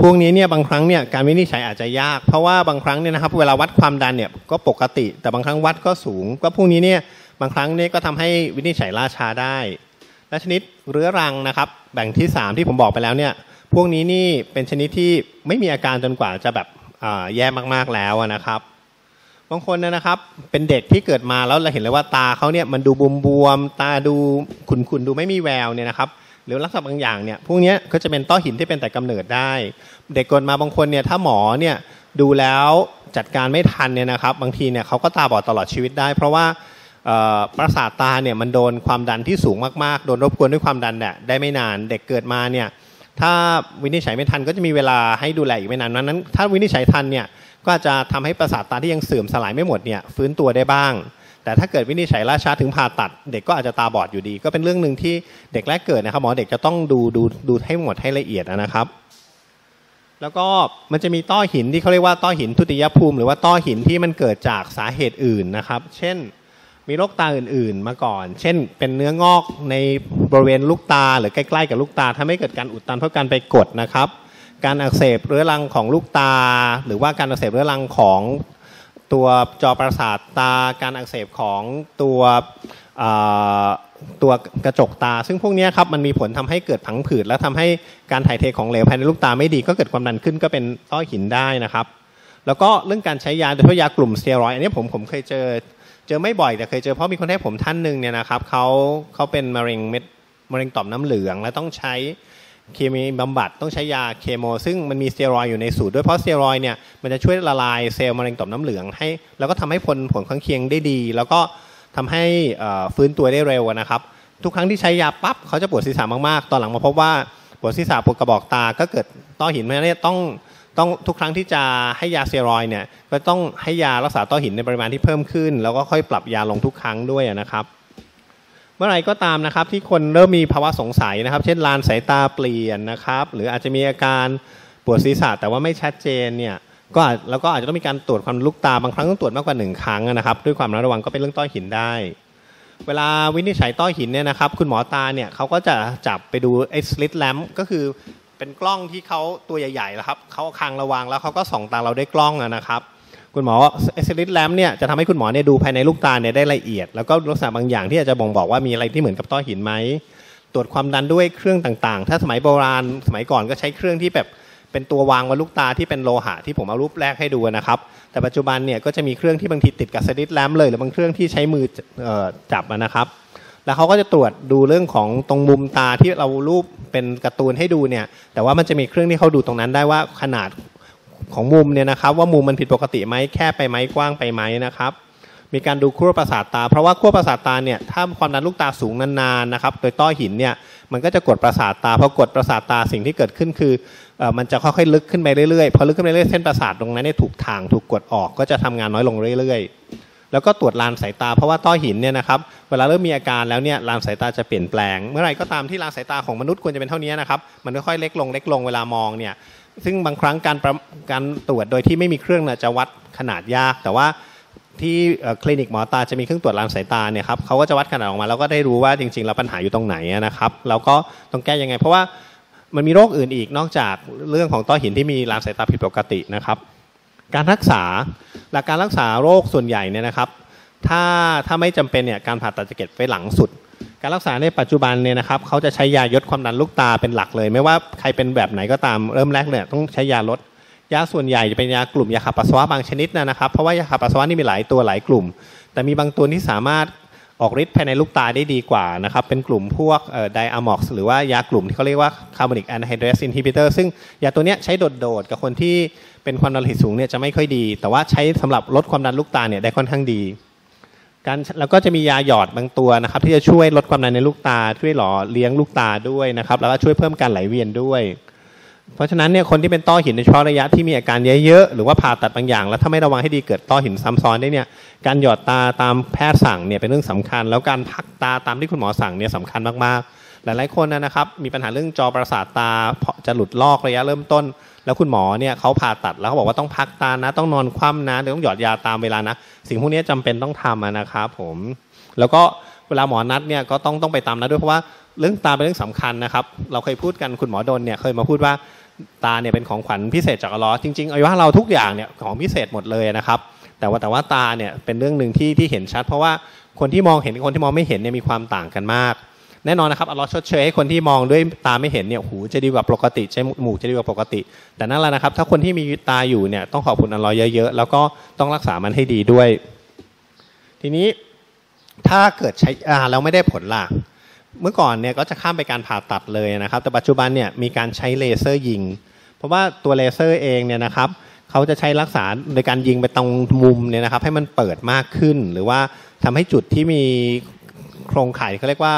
พวกนี้เนี่ยบางครั้งเนี่ยการวินิจฉัยอาจจะยากเพราะว่าบางครั้งเนี่ยนะครับเวลาวัดความดันเนี่ยก็ปกติแต่บางครั้งวัดก็สูงก็พวกนี้เนี่ยบางครั้งเนี่ยก็ทำให้วินิจฉัยล่าช้าได้และชนิดเรื้อรังนะครับแบ่งที่3ที่ผมบอกไปแล้วเนี่ยพวกนี้นี่เป็นชนิดที่ไม่มีอาการจนกว่าจะแบบแย่มากๆแล้วนะครับบางคนนะครับเป็นเด็กที่เกิดมาแล้วเราเห็นเลยว่าตาเขาเนี่ยมันดูบวมๆตาดูขุ่นๆดูไม่มีแววเนี่ยนะครับหรือลักษณะบางอย่างเนี่ยพวกนี้ก็จะเป็นต้อหินที่เป็นแต่กำเนิดได้เด็กเกิดมาบางคนเนี่ยถ้าหมอเนี่ยดูแล้วจัดการไม่ทันเนี่ยนะครับบางทีเนี่ยเขาก็ตาบอดตลอดชีวิตได้เพราะว่าประสาทตาเนี่ยมันโดนความดันที่สูงมากๆโดนรบกวนด้วยความดันเนี่ยได้ไม่นานเด็กเกิดมาเนี่ยถ้าวินิจฉัยไม่ทันก็จะมีเวลาให้ดูแลอีกไม่นานนั้นถ้าวินิจฉัยทันเนี่ยก็จะทำให้ประสาทตาที่ยังเสื่อมสลายไม่หมดเนี่ยฟื้นตัวได้บ้างแต่ถ้าเกิดวินิจฉัยล่าช้าถึงผ่าตัดเด็กก็อาจจะตาบอดอยู่ดีก็เป็นเรื่องหนึ่งที่เด็กแรกเกิดนะครับหมอเด็กจะต้องดูให้หมดให้ละเอียดนะครับแล้วก็มันจะมีต้อหินที่เขาเรียกว่าต้อหินทุติยภูมิหรือว่าต้อหินที่มันเกิดจากสาเหตุอื่นนะครับเช่นมีโรคตาอื่นๆมาก่อนเช่นเป็นเนื้องอกในบริเวณลูกตาหรือใกล้ๆกับลูกตาถ้าไม่เกิดการอุดตันเพราะการไปกดนะครับการอักเสบเรื้อรังของลูกตาหรือว่าการอักเสบเรื้อรังของตัวจอประสาทตาการอักเสบของตัวกระจกตาซึ่งพวกนี้ครับมันมีผลทำให้เกิดผังผืดและทำให้การถ่ายเทของเหลวภายในลูกตาไม่ดีก็เกิดความดันขึ้นก็เป็นต้อหินได้นะครับแล้วก็เรื่องการใช้ยาโดยเฉพาะยากลุ่มสเตียรอยด์อันนี้ผมเคยเจอไม่บ่อยแต่เคยเจอเพราะมีคนให้ผมท่านหนึ่งเนี่ยนะครับเขาเป็นมะเร็งต่อมน้ำเหลืองและต้องใช้เคมีบำบัดต้องใช้ยาเคมีซึ่งมันมีสเตียรอยด์อยู่ในสูตรด้วยเพราะสเตียรอยด์เนี่ยมันจะช่วยละลายเซลล์มะเร็งต่อมน้ำเหลืองให้แล้วก็ทำให้ผลข้างเคียงได้ดีแล้วก็ทำให้ฟื้นตัวได้เร็วนะครับทุกครั้งที่ใช้ยาปั๊บเขาจะปวดศีรษะมากๆตอนหลังมาพบว่าปวดศีรษะปวดกระบอกตาก็เกิดต้อหินมาเนี่ยต้องทุกครั้งที่จะให้ยาสเตียรอยด์เนี่ยก็ต้องให้ยารักษาต้อหินในปริมาณที่เพิ่มขึ้นแล้วก็ค่อยปรับยาลงทุกครั้งด้วยนะครับเมื่อไรก็ตามนะครับที่คนเริ่มมีภาวะสงสัยนะครับเช่นลานสายตาเปลี่ยนนะครับหรืออาจจะมีอาการปวดศีรษะแต่ว่าไม่ชัดเจนเนี่ยแล้วก็อาจจะต้องมีการตรวจความลูกตาบางครั้งต้องตรวจมากกว่า1ครั้งนะครับด้วยความระวังก็เป็นเรื่องต้อหินได้เวลาวินิจฉัยต้อหินเนี่ยนะครับคุณหมอตาเนี่ยเขาก็จะจับไปดูslit lamp ก็คือเป็นกล้องที่เขาตัวใหญ่ๆแล้วครับเขาคางระวังแล้วเขาก็ส่องตาเราได้กล้องนะครับคุณหมอslit lamp เนี่ยจะทำให้คุณหมอเนี่ยดูภายในลูกตาเนี่ยได้ละเอียดแล้วก็ลักษณะบางอย่างที่อาจจะบ่งบอกว่ามีอะไรที่เหมือนกับต้อหินไหมตรวจความดันด้วยเครื่องต่างๆถ้าสมัยโบราณสมัยก่อนก็ใช้เครื่องที่แบบเป็นตัววางบนลูกตาที่เป็นโลหะที่ผมเอารูปแรกให้ดูนะครับแต่ปัจจุบันเนี่ยก็จะมีเครื่องที่บางทีติดกับ slit lamp เลยหรือบางเครื่องที่ใช้มือจับนะครับแล้วเขาก็จะตรวจดูเรื่องของตรงมุมตาที่เรารูปเป็นการ์ตูนให้ดูเนี่ยแต่ว่ามันจะมีเครื่องที่เขาดูตรงนั้นได้ว่าขนาดของมุมเนี่ยนะครับว่ามุมมันผิดปกติไหมแคบไปไหมกว้างไปไหมนะครับมีการดูขั้วประสาทตาเพราะว่าขั้วประสาทตาเนี่ยถ้าความดันลูกตาสูงนานๆนะครับโดยต้อหินเนี่ยมันก็จะกดประสาทตาพอกดประสาทตาสิ่งที่เกิดขึ้นคือมันจะค่อยๆลึกขึ้นไปเรื่อยๆพอลึกขึ้นไปเรื่อยๆเส้นประสาทตรงนั้นเนี่ยถูกถ่างถูกกดออกก็จะทำงานน้อยลงเรื่อยๆแล้วก็ตรวจลานสายตาเพราะว่าต้อหินเนี่ยนะครับเวลาเริ่มมีอาการแล้วเนี่ยลานสายตาจะเปลี่ยนแปลงเมื่อไหร่ก็ตามที่ลานสายตาของมนุษย์ควรจะเป็นเท่านี้นะครับมันค่อยๆเล็กลงเวลามองเนี่ยซึ่งบางครั้งการตรวจโดยที่ไม่มีเครื่องจะวัดขนาดยากแต่ว่าที่คลินิกหมอตาจะมีเครื่องตรวจลานสายตาเนี่ยครับเขาก็จะวัดขนาดออกมาแล้วก็ได้รู้ว่าจริงๆแล้วปัญหาอยู่ตรงไหนนะครับแล้วก็ต้องแก้ยังไงเพราะว่า มันมีโรคอื่นอีกนอกจากเรื่องของต้อหินที่มีลามสายตาผิดปกตินะครับการรักษาหลักการรักษาโรคส่วนใหญ่เนี่ยนะครับถ้าไม่จำเป็นเนี่ยการผ่าตัดจะเก็บไว้หลังสุดการรักษาในปัจจุบันเนี่ยนะครับเขาจะใช้ยายดความดันลูกตาเป็นหลักเลยไม่ว่าใครเป็นแบบไหนก็ตามเริ่มแรกเนี่ยต้องใช้ยาลดยาส่วนใหญ่จะเป็นยากลุ่มยาขับปัสสาวะบางชนิดนะครับเพราะว่ายาขับปัสสาวะนี่มีหลายตัวหลายกลุ่มแต่มีบางตัวที่สามารถออกฤทธิ์ภายในลูกตาได้ดีกว่านะครับเป็นกลุ่มพวกไดอะม็อกซ์หรือว่ายากลุ่มที่เขาเรียกว่าคาร์บอนิกแอนไฮเดรสอินฮิบิเตอร์ซึ่งยาตัวนี้ใช้โดดๆกับคนที่เป็นความดันโลหิตสูงเนี่ยจะไม่ค่อยดีแต่ว่าใช้สำหรับลดความดันลูกตาเนี่ยได้ค่อนข้างดีแล้วก็จะมียาหยอดบางตัวนะครับที่จะช่วยลดความดันในลูกตาช่วยหล่อเลี้ยงลูกตาด้วยนะครับแล้วก็ช่วยเพิ่มการไหลเวียนด้วยเพราะฉะนั้นเนี่ยคนที่เป็นต้อหินในเฉพาะระยะที่มีอาการเยอะๆหรือว่าผ่าตัดบางอย่างแล้วถ้าไม่ระวังให้ดีเกิดต้อหินซ้ำซ้อนได้เนี่ยการหยอดตาตามแพทย์สั่งเนี่ยเป็นเรื่องสำคัญแล้วการพักตาตามที่คุณหมอสั่งเนี่ยสำคัญมากๆหลายๆคนนะครับมีปัญหาเรื่องจอประสาทตาจะหลุดลอกระยะเริ่มต้นแล้วคุณหมอเนี่ยเขาผ่าตัดแล้วเขาบอกว่าต้องพักตานะต้องนอนคว่ำนะต้องหยอดยาตามเวลานะสิ่งพวกนี้จำเป็นต้องทำนะครับผมแล้วก็เวลาหมอนัดเนี่ยก็ต้องไปตามนัดด้วยเพราะว่าเรื่องตาเป็นเรื่องสำคัญนะครับเราเคยพูดกันคุณหมอดลเนี่ยเคยมาพูดว่าตาเนี่ยเป็นของขวัญพิเศษจากอัลเลาะห์จริงๆอวัยวะเราทุกอย่างเนี่ยของพิเศษหมดเลยนะครับแต่ว่าตาเนี่ยเป็นเรื่องหนึ่งที่เห็นชัดเพราะว่าคนที่มองเห็นกับคนที่มองไม่เห็นเนี่ยมีความต่างกันมากแน่นอนนะครับอัลเลาะห์ชดเชยให้คนที่มองด้วยตาไม่เห็นเนี่ยหูจะดีกว่าปกติใช้หมู่จะดีกว่าปกติแต่นั่นแหละนะครับถ้าคนที่มีตาอยู่เนี่ยต้องขอบคุณอัลเลาะห์เยอะๆแล้วก็ต้องรักษามันให้ดีด้วยทีนี้ถ้าเกิดใช้แล้วไม่ได้ผลล่ะเมื่อก่อนเนี่ยก็จะข้ามไปการผ่าตัดเลยนะครับแต่ปัจจุบันเนี่ยมีการใช้เลเซอร์ยิงเพราะว่าตัวเลเซอร์เองเนี่ยนะครับเขาจะใช้รักษาโดยการยิงไปตรงมุมเนี่ยนะครับให้มันเปิดมากขึ้นหรือว่าทำให้จุดที่มีโครงข่ายเขาเรียกว่า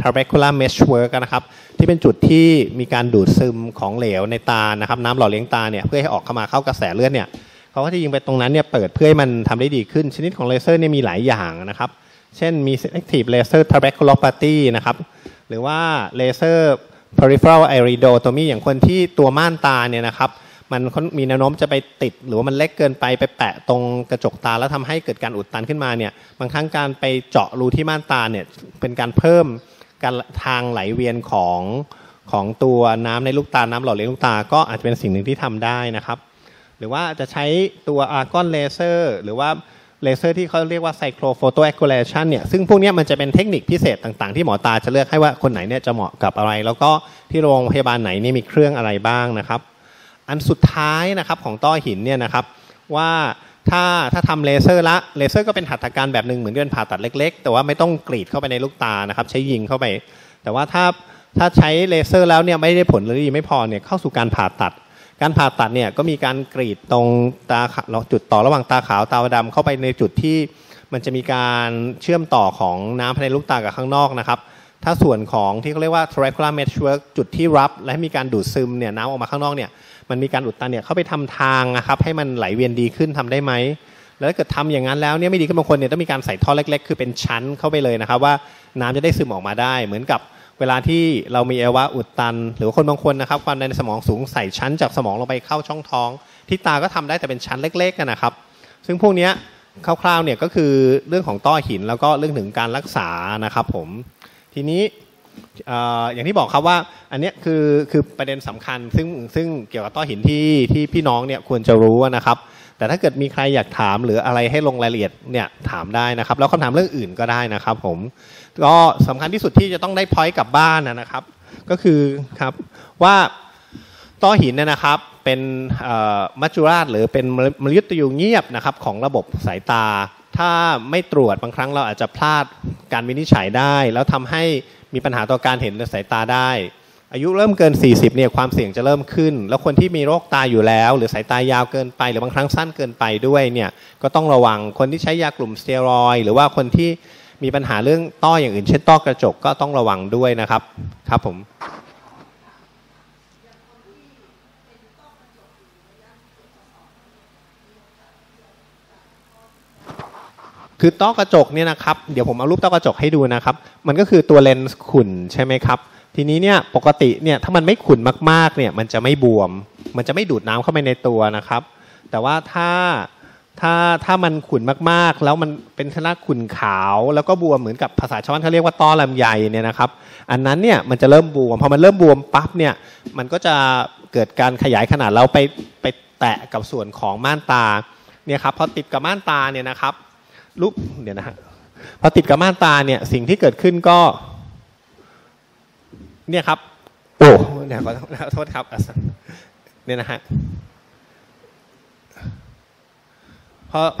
trabecular meshwork นะครับที่เป็นจุดที่มีการดูดซึมของเหลวในตานะครับน้ำหล่อเลี้ยงตาเนี่ยเพื่อให้ออกเข้ากระแสเลือดเนี่ยเขาก็จะยิงไปตรงนั้นเนี่ยเปิดเพื่อให้มันทำได้ดีขึ้นชนิดของเลเซอร์เนี่ยมีหลายอย่างนะครับเช่นมี selective laser trabeculoplasty นะครับหรือว่า laser peripheral iridotomy อย่างคนที่ตัวม่านตาเนี่ยนะครับมันมีแนวโน้มจะไปติดหรือว่ามันเล็กเกินไปแปะตรงกระจกตาแล้วทำให้เกิดการอุดตันขึ้นมาเนี่ยบางครั้งการไปเจาะรูที่ม่านตาเนี่ยเป็นการเพิ่มการทางไหลเวียนของตัวน้ำในลูกตาน้ำหล่อเลี้ยงลูกตาก็อาจจะเป็นสิ่งหนึ่งที่ทำได้นะครับหรือว่าจะใช้ตัวอาร์กอนเลเซอร์หรือว่าเลเซอร์ที่เขาเรียกว่าไซโครโฟโตแอคคูเลชันเนี่ยซึ่งพวกนี้มันจะเป็นเทคนิคพิเศษต่างๆที่หมอตาจะเลือกให้ว่าคนไหนเนี่ยจะเหมาะกับอะไรแล้วก็ที่โรงพยาบาลไหนนี่มีเครื่องอะไรบ้างนะครับอันสุดท้ายนะครับของต้อหินเนี่ยนะครับว่าถ้าทำเลเซอร์ละเลเซอร์ก็เป็นหัตถการแบบหนึ่งเหมือนกันผ่าตัดเล็กๆแต่ว่าไม่ต้องกรีดเข้าไปในลูกตานะครับใช้ยิงเข้าไปแต่ว่าถ้าใช้เลเซอร์แล้วเนี่ยไม่ได้ผลหรือไม่พอเนี่ยเข้าสู่การผ่าตัดการผ่าตัดเนี่ยก็มีการกรีดตรงตาจุดต่อระหว่างตาขาวตาดำเข้าไปในจุดที่มันจะมีการเชื่อมต่อของน้ำภายในลูกตากับข้างนอกนะครับถ้าส่วนของที่เขาเรียกว่า trabecular meshwork จุดที่รับและมีการดูดซึมเนี่ยน้ำออกมาข้างนอกเนี่ยมันมีการอุดตันเนี่ยเข้าไปทำทางนะครับให้มันไหลเวียนดีขึ้นทำได้ไหมแล้วถ้าเกิดทำอย่างนั้นแล้วเนี่ยไม่ดีขึ้นบางคนเนี่ยต้องมีการใส่ท่อเล็กๆคือเป็นชั้นเข้าไปเลยนะครับว่าน้ำจะได้ซึมออกมาได้เหมือนกับเวลาที่เรามีอวัยวะอุดตันหรือคนบางคนนะครับความดันในสมองสูงใส่ชั้นจากสมองลงไปเข้าช่องท้องที่ตาก็ทำได้แต่เป็นชั้นเล็กๆนะครับซึ่งพวกนี้คร่าวๆเนี่ยก็คือเรื่องของต้อหินแล้วก็เรื่องถึงการรักษานะครับผมทีนี้อย่างที่บอกครับว่าอันนี้คือประเด็นสำคัญซึ่งเกี่ยวกับต้อหินที่พี่น้องเนี่ยควรจะรู้นะครับแต่ถ้าเกิดมีใครอยากถามหรืออะไรให้ลงรายละเอียดเนี่ยถามได้นะครับแล้วคำถามเรื่องอื่นก็ได้นะครับผมก็สำคัญที่สุดที่จะต้องได้พอยต์กลับบ้านนะครับก็คือครับว่าต้อหินนะครับเป็นมัจจุราชหรือเป็นมลยุทธยูเงียบนะครับของระบบสายตาถ้าไม่ตรวจบางครั้งเราอาจจะพลาดการวินิจฉัยได้แล้วทำให้มีปัญหาต่อการเห็นสายตาได้อายุเริ่มเกิน40เนี่ยความเสี่ยงจะเริ่มขึ้นแล้วคนที่มีโรคตาอยู่แล้วหรือสายตายาวเกินไปหรือบางครั้งสั้นเกินไปด้วยเนี่ยก็ต้องระวังคนที่ใช้ยากลุ่มสเตียรอยด์หรือว่าคนที่มีปัญหาเรื่องต้ออย่างอื่นเช่นต้อกระจกก็ต้องระวังด้วยนะครับครับผมคือต้อกระจกเนี่ยนะครับเดี๋ยวผมเอารูปต้อกระจกให้ดูนะครับมันก็คือตัวเลนส์ขุ่นใช่ไหมครับทีนี้เนี่ยปกติเนี่ยถ้ามันไม่ขุ่นมากๆเนี่ยมันจะไม่บวมมันจะไม่ดูดน้ำเข้าไปในตัวนะครับแต่ว่าถ้ามันขุ่นมากๆแล้วมันเป็นชนะขุ่นขาวแล้วก็บวมเหมือนกับภาษาชาวบ้านเขาเรียกว่าต้อลำไยเนี่ยนะครับ อันนั้นเนี่ยมันจะเริ่มบวมพอมันเริ่มบวมปั๊บเนี่ยมันก็จะเกิดการขยายขนาดแล้วไปแตะกับส่วนของม่านตาเนี่ยครับพอติดกับม่านตาเนี่ยนะครับรูปเดี๋ยวนะฮะพอติดกับม่านตาเนี่ยสิ่งที่เกิดขึ้นก็เนี่ยครับโอ้เนี่ยขอโทษครับเนี่ยนะฮะ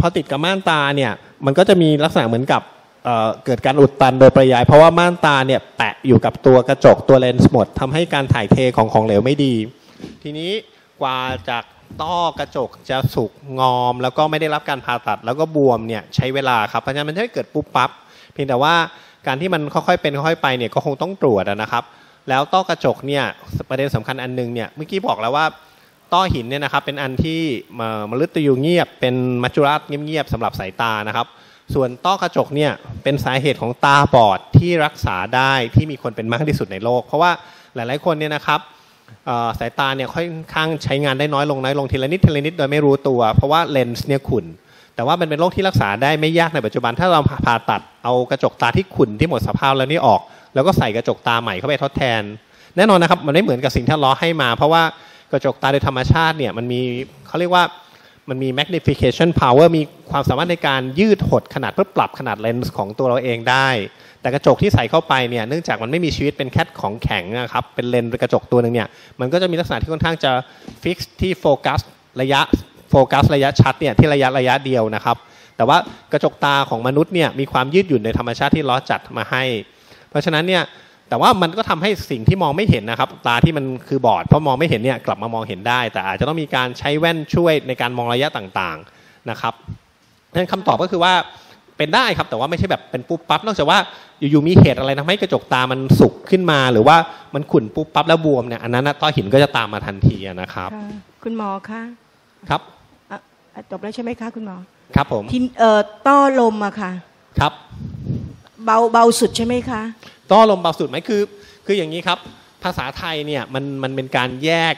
พอติดกับม่านตาเนี่ยมันก็จะมีลักษณะเหมือนกับเกิดการอุดตันโดยประยายเพราะว่าม่านตาเนี่ยแปะอยู่กับตัวกระจกตัวเลนส์หมดทำให้การถ่ายเทของเหลวไม่ดีทีนี้กว่าจากต้อกระจกจะสุกงอมแล้วก็ไม่ได้รับการผ่าตัดแล้วก็บวมเนี่ยใช้เวลาครับเพราะฉะนั้นมันไม่เกิดปุ๊บปั๊บเพียงแต่ว่าการที่มันค่อยๆเป็นค่อยๆไปเนี่ยก็คงต้องตรวจนะครับแล้วต้อกระจกเนี่ยประเด็นสำคัญอันนึงเนี่ยเมื่อกี้บอกแล้วว่าต้อหินเนี่ยนะครับเป็นอันที่มฤตยูเงียบเป็นมัจจุราชเงียบๆสำหรับสายตานะครับส่วนต้อกระจกเนี่ยเป็นสาเหตุของตาบอดที่รักษาได้ที่มีคนเป็นมากที่สุดในโลกเพราะว่าหลายๆคนเนี่ยนะครับสายตาเนี่ยค่อนข้างใช้งานได้น้อยลงทีละนิดโดยไม่รู้ตัวเพราะว่าเลนส์เนี่ยขุ่นแต่ว่ามันเป็นโรคที่รักษาได้ไม่ยากในปัจจุบันถ้าเราผ่าตัดเอากระจกตาที่ขุ่นที่หมดสภาพแล้วนี่ออกแล้วก็ใส่กระจกตาใหม่เข้าไปทดแทนแน่นอนนะครับมันไม่เหมือนกับสิ่งที่ล้อให้มาเพราะว่ากระจกตาโดยธรรมชาติเนี่ยมันมีเขาเรียกว่ามันมี magnification power มีความสามารถในการยืดหดขนาดเพื่อปรับขนาดเลนส์ของตัวเราเองได้แต่กระจกที่ใส่เข้าไปเนี่ยเนื่องจากมันไม่มีชีวิตเป็นแคทของแข็งนะครับเป็นเลนส์กระจกตัวนึงเนี่ยมันก็จะมีลักษณะที่ค่อนข้างจะฟิกซ์ที่โฟกัสระยะชัดเนี่ยที่ระยะเดียวนะครับแต่ว่ากระจกตาของมนุษย์เนี่ยมีความยืดหยุ่นในธรรมชาติที่ล้อจัดมาให้เพราะฉะนั้นเนี่ยแต่ว่ามันก็ทำให้สิ่งที่มองไม่เห็นนะครับตาที่มันคือบอดเพราะมองไม่เห็นเนี่ยกลับมามองเห็นได้แต่อาจจะต้องมีการใช้แว่นช่วยในการมองระยะต่างๆนะครับงั้นคำตอบก็คือว่าเป็นได้ครับแต่ว่าไม่ใช่แบบเป็นปุ๊บปั๊บนอกจากว่าอยู่ๆมีเหตุอะไรทำให้กระจกตามันสุกขึ้นมาหรือว่ามันขุ่นปุ๊บปั๊บแล้วบวมเนี่ยอันนั้นต้อหินก็จะตามมาทันทีนะครับคุณหมอคะครับจบแล้วใช่ไหมคะคุณหมอครับผมที่ต้อลมอะค่ะครับเบาสุดใช่ไหมคะต้อลมเบาสุดไหมคืออย่างนี้ครับภาษาไทยเนี่ยมันเป็นการแยก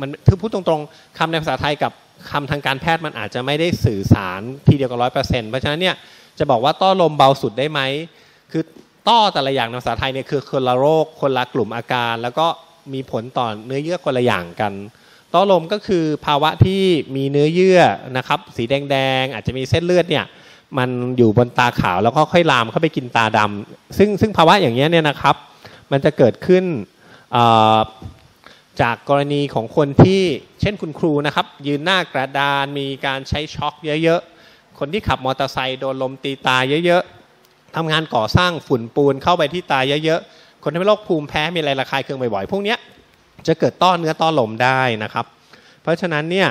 มันถ้าพูดตรงๆคำในภาษาไทยกับคำทางการแพทย์มันอาจจะไม่ได้สื่อสารทีเดียวกัน 100% เพราะฉะนั้นเนี่ยจะบอกว่าต้อลมเบาสุดได้ไหมคือต้อแต่ละอย่างในภาษาไทยเนี่ยคือคนละโรคคนละกลุ่มอาการแล้วก็มีผลต่อเนื้อเยื่อคนละอย่างกันต้อลมก็คือภาวะที่มีเนื้อเยื่อนะครับสีแดงๆอาจจะมีเส้นเลือดเนี่ยมันอยู่บนตาขาวแล้วก็ค่อยลามเข้าไปกินตาดำซึ่งภาวะอย่างนี้เนี่ยนะครับมันจะเกิดขึ้นจากกรณีของคนที่เช่นคุณครูนะครับยืนหน้ากระดานมีการใช้ช็อคเยอะๆคนที่ขับมอเตอร์ไซค์โดนลมตีตาเยอะๆทำงานก่อสร้างฝุ่นปูนเข้าไปที่ตาเยอะๆคนที่เป็นโรคภูมิแพ้มีอะไรระคายเคืองบ่อยๆพวกนี้จะเกิดต้อเนื้อต้อลมได้นะครับเพราะฉะนั้นเนี่ย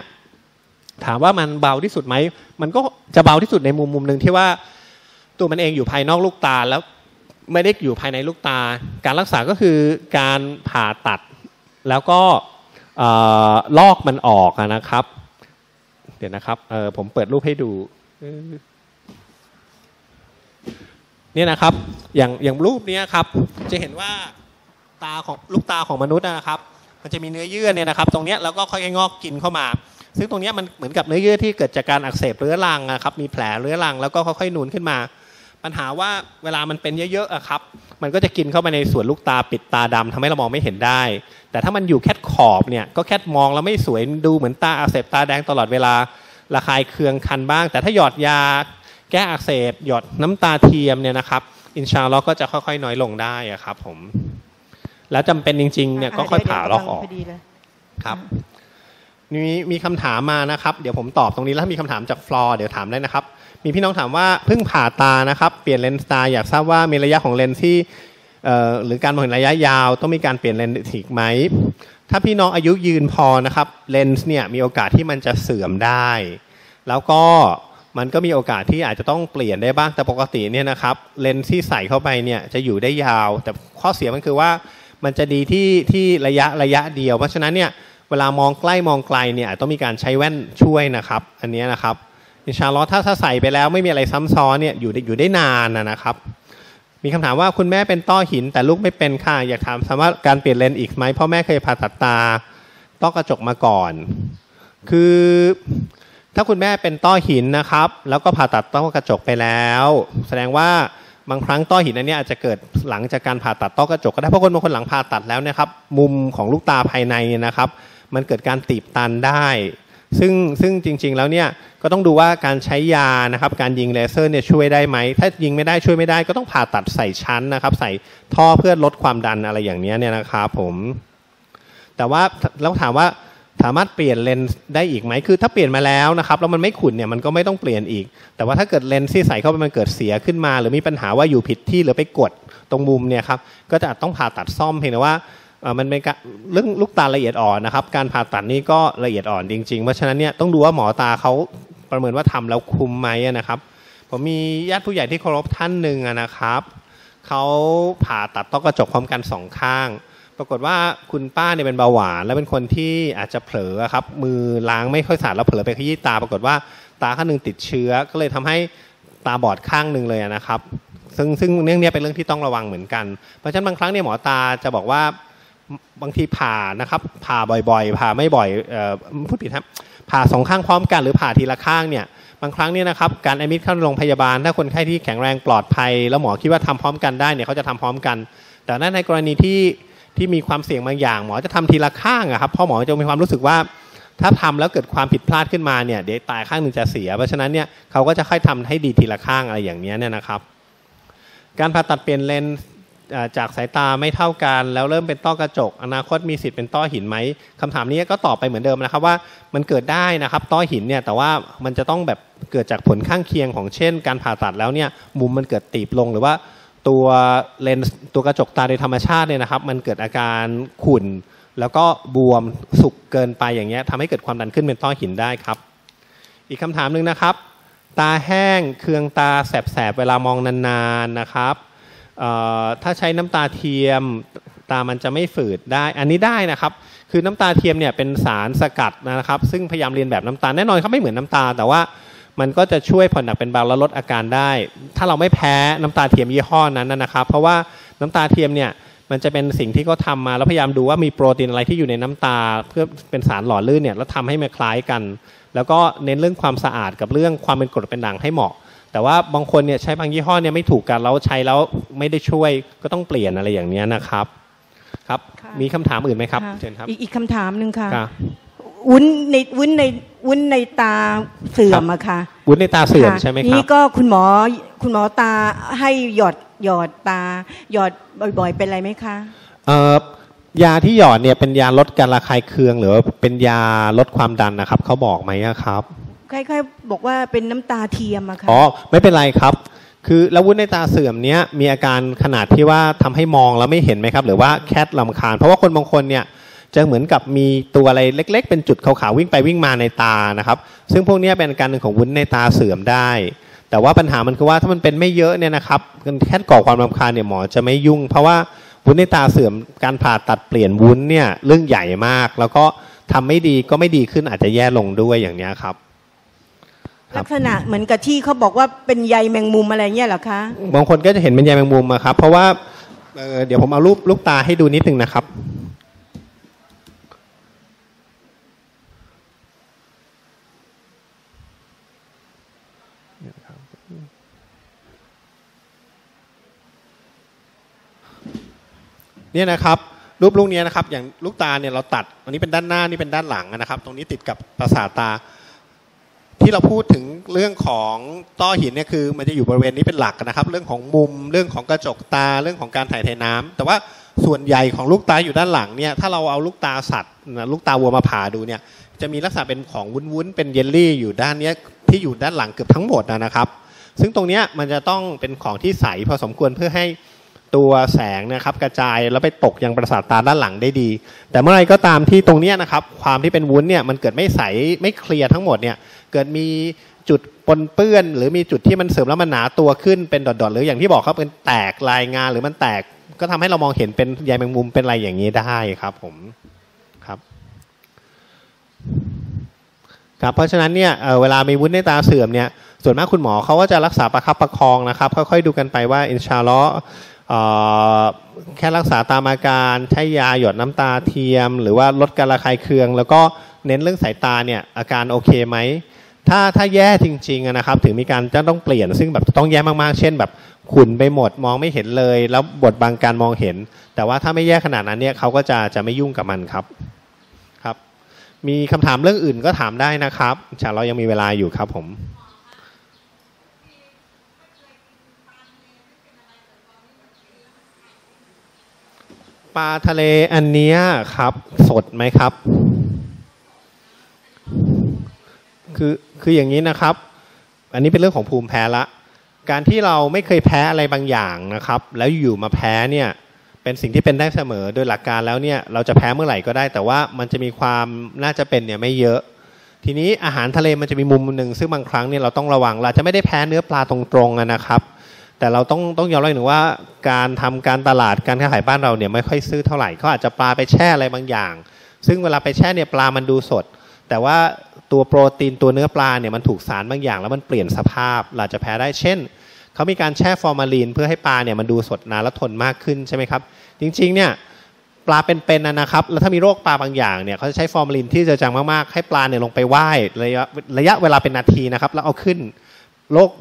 ถามว่ามันเบาที่สุดไหมมันก็จะเบาที่สุดในมุมหนึ่งที่ว่าตัวมันเองอยู่ภายนอกลูกตาแล้วไม่ได้อยู่ภายในลูกตาการรักษาก็คือการผ่าตัดแล้วก็ลอกมันออกนะครับเดี๋ยวนะครับผมเปิดรูปให้ดูเนี่ยนะครับอย่างรูปนี้ครับจะเห็นว่าตาของลูกตาของมนุษย์นะครับมันจะมีเนื้อเยื่อเนี่ยนะครับตรงนี้แล้วก็ค่อยๆงอกกินเข้ามาซึ่งตรงนี้มันเหมือนกับเนื้อเยื่อที่เกิดจากการอักเสบเรื้อรังนะครับมีแผลเรื้อรังแล้วก็ค่อยๆนูนขึ้นมาปัญหาว่าเวลามันเป็นเยอะๆครับมันก็จะกินเข้าไปในส่วนลูกตาปิดตาดำทำให้เรามองไม่เห็นได้แต่ถ้ามันอยู่แค่ขอบเนี่ยก็แค่มองแล้วไม่สวยดูเหมือนตาอักเสบตาแดงตลอดเวลาระคายเคืองคันบ้างแต่ถ้าหยอดยาแก้อักเสบหยอดน้ำตาเทียมเนี่ยนะครับอินชาอัลเลาะห์ก็จะค่อยๆน้อยลงได้ครับผมแล้วจำเป็นจริงๆเนี่ยก็ค่อยผ่าลอกออกครับมีคำถามมานะครับเดี๋ยวผมตอบตรงนี้แล้วมีคำถามจากฟลอร์เดี๋ยวถามได้นะครับมีพี่น้องถามว่าเพิ่งผ่าตานะครับเปลี่ยนเลนส์ตาอยากทราบว่ามีระยะของเลนส์ที่หรือการมองเห็นระยะยาวต้องมีการเปลี่ยนเลนส์อีกไหมถ้าพี่น้องอายุยืนพอนะครับเลนส์เนี่ยมีโอกาสที่มันจะเสื่อมได้แล้วก็มันก็มีโอกาสที่อาจจะต้องเปลี่ยนได้บ้างแต่ปกติเนี่ยนะครับเลนส์ที่ใส่เข้าไปเนี่ยจะอยู่ได้ยาวแต่ข้อเสียมันคือว่ามันจะดีที่ระยะเดียวเพราะฉะนั้นเนี่ยเวลามองใกล้มองไกลเนี่ยต้องมีการใช้แว่นช่วยนะครับอันนี้นะครับอินชาอัลเลาะห์ถ้าใส่ไปแล้วไม่มีอะไรซ้ำซ้อนเนี่ยอยู่ได้นานนะครับมีคำถามว่าคุณแม่เป็นต้อหินแต่ลูกไม่เป็นค่ะอยากถามสามารถการเปลี่ยนเลนส์อีกไหมเพราะแม่เคยผ่าตัดตาต้อกระจกมาก่อนคือถ้าคุณแม่เป็นต้อหินนะครับแล้วก็ผ่าตัดต้อกระจกไปแล้วแสดงว่า บางครั้งต้อหินอันนี้อาจจะเกิดหลังจากการผ่าตัดต้อกระจกก็ได้เพราะคนบางคนหลังผ่าตัดแล้วนะครับมุมของลูกตาภายในนะครับมันเกิดการตีบตันได้ซึ่งจริงๆแล้วเนี่ยก็ต้องดูว่าการใช้ยานะครับการยิงเลเซอร์เนี่ยช่วยได้ไหมถ้ายิงไม่ได้ช่วยไม่ได้ก็ต้องผ่าตัดใส่ชั้นนะครับใส่ท่อเพื่อลดความดันอะไรอย่างนี้เนี่ยนะครับผมแต่ว่าแล้วถามว่าสามารถเปลี่ยนเลนส์ได้อีกไหมคือถ้าเปลี่ยนมาแล้วนะครับแล้วมันไม่ขุ่นเนี่ยมันก็ไม่ต้องเปลี่ยนอีกแต่ว่าถ้าเกิดเลนส์ที่ใส่เข้าไปมันเกิดเสียขึ้นมาหรือมีปัญหาว่าอยู่ผิดที่หรือไปกดตรงมุมเนี่ยครับก็จะต้องผ่าตัดซ่อมเพียงแต่ว่ามันเป็นเรื่องลูกตาละเอียดอ่อนนะครับการผ่าตัดนี่ก็ละเอียดอ่อนจริงๆเพราะฉะนั้นเนี่ยต้องดูว่าหมอตาเขาประเมินว่าทำแล้วคุ้มไหมนะครับผมมีญาติผู้ใหญ่ที่เคารพท่านหนึ่งนะครับเขาผ่าตัดต้อกระจกพร้อมกันสองข้างปรากฏว่าคุณป้าเนี่ยเป็นเบาหวานและเป็นคนที่อาจจะเผลอครับมือล้างไม่ค่อยสะอาดแล้วเผลอไปขยี้ตาปรากฏว่าตาข้างหนึ่งติดเชื้อก็เลยทำให้ตาบอดข้างหนึ่งเลยนะครับซึ่งเรื่องนี้เป็นเรื่องที่ต้องระวังเหมือนกันเพราะฉะนั้นบางครั้งเนี่ยหมอตาจะบอกว่าบางทีผ่านะครับผ่าบ่อยๆผ่าไม่บ่อยพูดผิดครับผ่าสองข้างพร้อมกันหรือผ่าทีละข้างเนี่ยบางครั้งเนี่ยนะครับการแอดมิทเข้าโรงพยาบาลถ้าคนไข้ที่แข็งแรงปลอดภัยแล้วหมอคิดว่าทำพร้อมกันได้เนี่ยเขาจะทำพร้อมกันแต่ในกรณีที่มีความเสี่ยงบางอย่างหมอจะทำทีละข้างครับเพราะหมอจะมีความรู้สึกว่าถ้าทำแล้วเกิดความผิดพลาดขึ้นมาเนี่ยเดี๋ยวตาข้างหนึ่งจะเสียเพราะฉะนั้นเนี่ยเขาก็จะค่อยทำให้ดีทีละข้างอะไรอย่างนี้เนี่ยนะครับการผ่าตัดเปลี่ยนเลนส์จากสายตาไม่เท่ากันแล้วเริ่มเป็นต้อกระจกอนาคตมีสิทธิ์เป็นต้อหินไหมคำถามนี้ก็ตอบไปเหมือนเดิมนะครับว่ามันเกิดได้นะครับต้อหินเนี่ยแต่ว่ามันจะต้องแบบเกิดจากผลข้างเคียงของเช่นการผ่าตัดแล้วเนี่ยมุมมันเกิดตีบลงหรือว่าตัวเลนส์ตัวกระจกตาโดยธรรมชาติเนี่ยนะครับมันเกิดอาการขุ่นแล้วก็บวมสุกเกินไปอย่างเงี้ยทำให้เกิดความดันขึ้นเป็นต้อหินได้ครับอีกคำถามหนึ่งนะครับตาแห้งเคืองตาแสบๆเวลามองนานๆนะครับถ้าใช้น้ำตาเทียมตามันจะไม่ฝืดได้อันนี้ได้นะครับคือน้ำตาเทียมเนี่ยเป็นสารสกัดนะครับซึ่งพยายามเรียนแบบน้ำตาแน่นอนครับไม่เหมือนน้าตาแต่ว่ามันก็จะช่วยผ่อนหนักเป็นเบาและลดอาการได้ถ้าเราไม่แพ้น้ำตาเทียมยี่ห้อนั้นนะครับเพราะว่าน้ำตาเทียมเนี่ยมันจะเป็นสิ่งที่เขาทามาแล้วพยายามดูว่ามีโปรตีนอะไรที่อยู่ในน้ำตาเพื่อเป็นสารหล่อลื่นเนี่ยแล้วทำให้มันคล้ายกันแล้วก็เน้นเรื่องความสะอาดกับเรื่องความเป็นกรดเป็นด่างให้เหมาะแต่ว่าบางคนเนี่ยใช้บางยี่ห้อเนี่ยไม่ถูกกันแล้วใช้แล้วไม่ได้ช่วยก็ต้องเปลี่ยนอะไรอย่างนี้นะครับครับมีคำถามอื่นไหมครับเชิญครับอีกคำถามหนึ่งค่ะวุ้นในตาเสื่อมอะค่ะวุ้นในตาเสื่อมใช่ไหมครับนี่ก็คุณหมอตาให้หยอดตาหยอดบ่อยๆเป็นไรไหมคะยาที่หยอดเนี่ยเป็นยาลดการระคายเคืองหรือเป็นยาลดความดันนะครับเขาบอกไหมครับค่อยๆบอกว่าเป็นน้ำตาเทียมอะค่ะอ๋อไม่เป็นไรครับคือแล้ววุ้นในตาเสื่อมเนี้ยมีอาการขนาดที่ว่าทำให้มองแล้วไม่เห็นไหมครับหรือว่าแคทลำคาญเพราะว่าคนบางคนเนี่ยจะเหมือนกับมีตัวอะไรเล็กๆเป็นจุดขาวๆวิ่งไปวิ่งมาในตานะครับซึ่งพวกนี้เป็นอาการหนึ่งของวุ้นในตาเสื่อมได้แต่ว่าปัญหามันคือว่าถ้ามันเป็นไม่เยอะเนี่ยนะครับแค่ก่อความรำคาญเนี่ยหมอจะไม่ยุ่งเพราะว่าวุ้นในตาเสื่อมการผ่าตัดเปลี่ยนวุ้นเนี่ยเรื่องใหญ่มากแล้วก็ทำไม่ดีก็ไม่ดีขึ้นอาจจะแย่ลงด้วยอย่างนี้ครับลักษณะเหมือนกับที่เขาบอกว่าเป็นใยแมงมุมอะไรเงี้ยเหรอคะบางคนก็จะเห็นเป็นใยแมงมุมครับเพราะว่าเดี๋ยวผมเอารูปลูกตาให้ดูนิดนึงนะครับเนี่ยนะครับรูปลูกนี้นะครับอย่างลูกตาเนี่ยเราตัดอันนี้เป็นด้านหน้านี่เป็นด้านหลังนะครับตรงนี้ติดกับประสาทตาที่เราพูดถึงเรื่องของต้อหินเนี่ยคือมันจะอยู่บริเวณนี้เป็นหลักนะครับเรื่องของมุมเรื่องของกระจกตาเรื่องของการถ่ายเทน้ำแต่ว่าส่วนใหญ่ของลูกตาอยู่ด้านหลังเนี่ยถ้าเราเอาลูกตาสัตว์ลูกตาวัวมาผ่าดูเนี่ยจะมีลักษณะเป็นของวุ้นๆเป็นเยลลี่อยู่ด้านนี้ที่อยู่ด้านหลังเกือบทั้งหมดนะครับซึ่งตรงนี้มันจะต้องเป็นของที่ใสพอสมควรเพื่อให้ตัวแสงนะครับกระจายแล้วไปตกยังประสาทตาด้านหลังได้ดีแต่เมื่อไรก็ตามที่ตรงนี้นะครับความที่เป็นวุ้นเนี่ยมันเกิดไม่ใสไม่เคลียร์ทั้งหมดเนี่ยเกิดมีจุดปนเปื้อนหรือมีจุดที่มันเสื่อมแล้วมันหนาตัวขึ้นเป็นดอทๆหรืออย่างที่บอกครับเป็นแตกลายงานหรือมันแตกก็ทำให้เรามองเห็นเป็นใยแมงมุมเป็นอะไรอย่างนี้ได้ครับผมครับเพราะฉะนั้นเนี่ยเวลามีวุ้นในตาเสื่อมเนี่ยส่วนมากคุณหมอเขาก็จะรักษาประคับประคองนะครับค่อยๆดูกันไปว่าอินชาอัลลอฮ์แค่รักษาตามอาการใช้ยาหยดน้ำตาเทียมหรือว่าลดการระคายเคืองแล้วก็เน้นเรื่องสายตาเนี่ยอาการโอเคไหมถ้าแย่จริงๆนะครับถึงมีการจะต้องเปลี่ยนซึ่งแบบต้องแย่มากๆเช่นแบบ ขุ่นไปหมดมองไม่เห็นเลยแล้วบดบังการมองเห็นแต่ว่าถ้าไม่แย่ขนาดนั้นเนี่ยเขาก็จะไม่ยุ่งกับมันครับครับมีคำถามเรื่องอื่นก็ถามได้นะครับเรายังมีเวลาอยู่ครับผมปลาทะเลอันนี้ครับสดไหมครับคืออย่างนี้นะครับอันนี้เป็นเรื่องของภูมิแพ้ละการที่เราไม่เคยแพ้อะไรบางอย่างนะครับแล้วอยู่มาแพ้เนี่ยเป็นสิ่งที่เป็นได้เสมอโดยหลักการแล้วเนี่ยเราจะแพ้เมื่อไหร่ก็ได้แต่ว่ามันจะมีความน่าจะเป็นเนี่ยไม่เยอะทีนี้อาหารทะเลมันจะมีมุมหนึ่งซึ่งบางครั้งเนี่ยเราต้องระวังเราจะไม่ได้แพ้เนื้อปลาตรงๆนะครับแต่เราต้องยอมรับหนึ่งว่าการทำการตลาดการขายบ้านเราเนี่ยไม่ค่อยซื้อเท่าไหร่เขาอาจจะปลาไปแช่อะไรบางอย่างซึ่งเวลาไปแช่เนี่ยปลามันดูสดแต่ว่าตัวโปรตีนตัวเนื้อปลาเนี่ยมันถูกสารบางอย่างแล้วมันเปลี่ยนสภาพเราจะแพ้ได้เช่นเขามีการแช่ฟอร์มาลีนเพื่อให้ปลาเนี่ยมันดูสดนานและทนมากขึ้นใช่ไหมครับจริงๆเนี่ยปลาเป็นๆนะครับแล้วถ้ามีโรคปลาบางอย่างเนี่ยเขาจะใช้ฟอร์มาลีนที่เจือจางมากๆให้ปลาเนี่ยลงไปว่ายระยะเวลาเป็นนาทีนะครับแล้วเอาขึ้น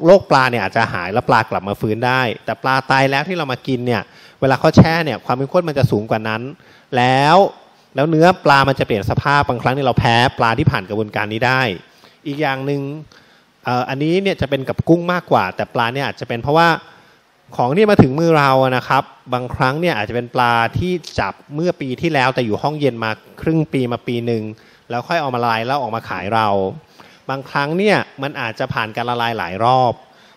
โรคปลาเนี่ยอาจจะหายแล้วปลากลับมาฟื้นได้แต่ปลาตายแล้วที่เรามากินเนี่ยเวลาเขาแช่เนี่ยความเข้มข้นมันจะสูงกว่านั้นแล้วเนื้อปลามันจะเปลี่ยนสภาพบางครั้งที่เราแพ้ปลาที่ผ่านกระบวนการนี้ได้อีกอย่างหนึ่งอันนี้เนี่ยจะเป็นกับกุ้งมากกว่าแต่ปลาเนี่ยอาจจะเป็นเพราะว่าของที่มาถึงมือเรานะครับบางครั้งเนี่ยอาจจะเป็นปลาที่จับเมื่อปีที่แล้วแต่อยู่ห้องเย็นมาครึ่งปีมาปีหนึ่งแล้วค่อยเอามาละลายแล้วออกมาขายเราบางครั้งเนี่ยมันอาจจะผ่านการละลายหลายรอบ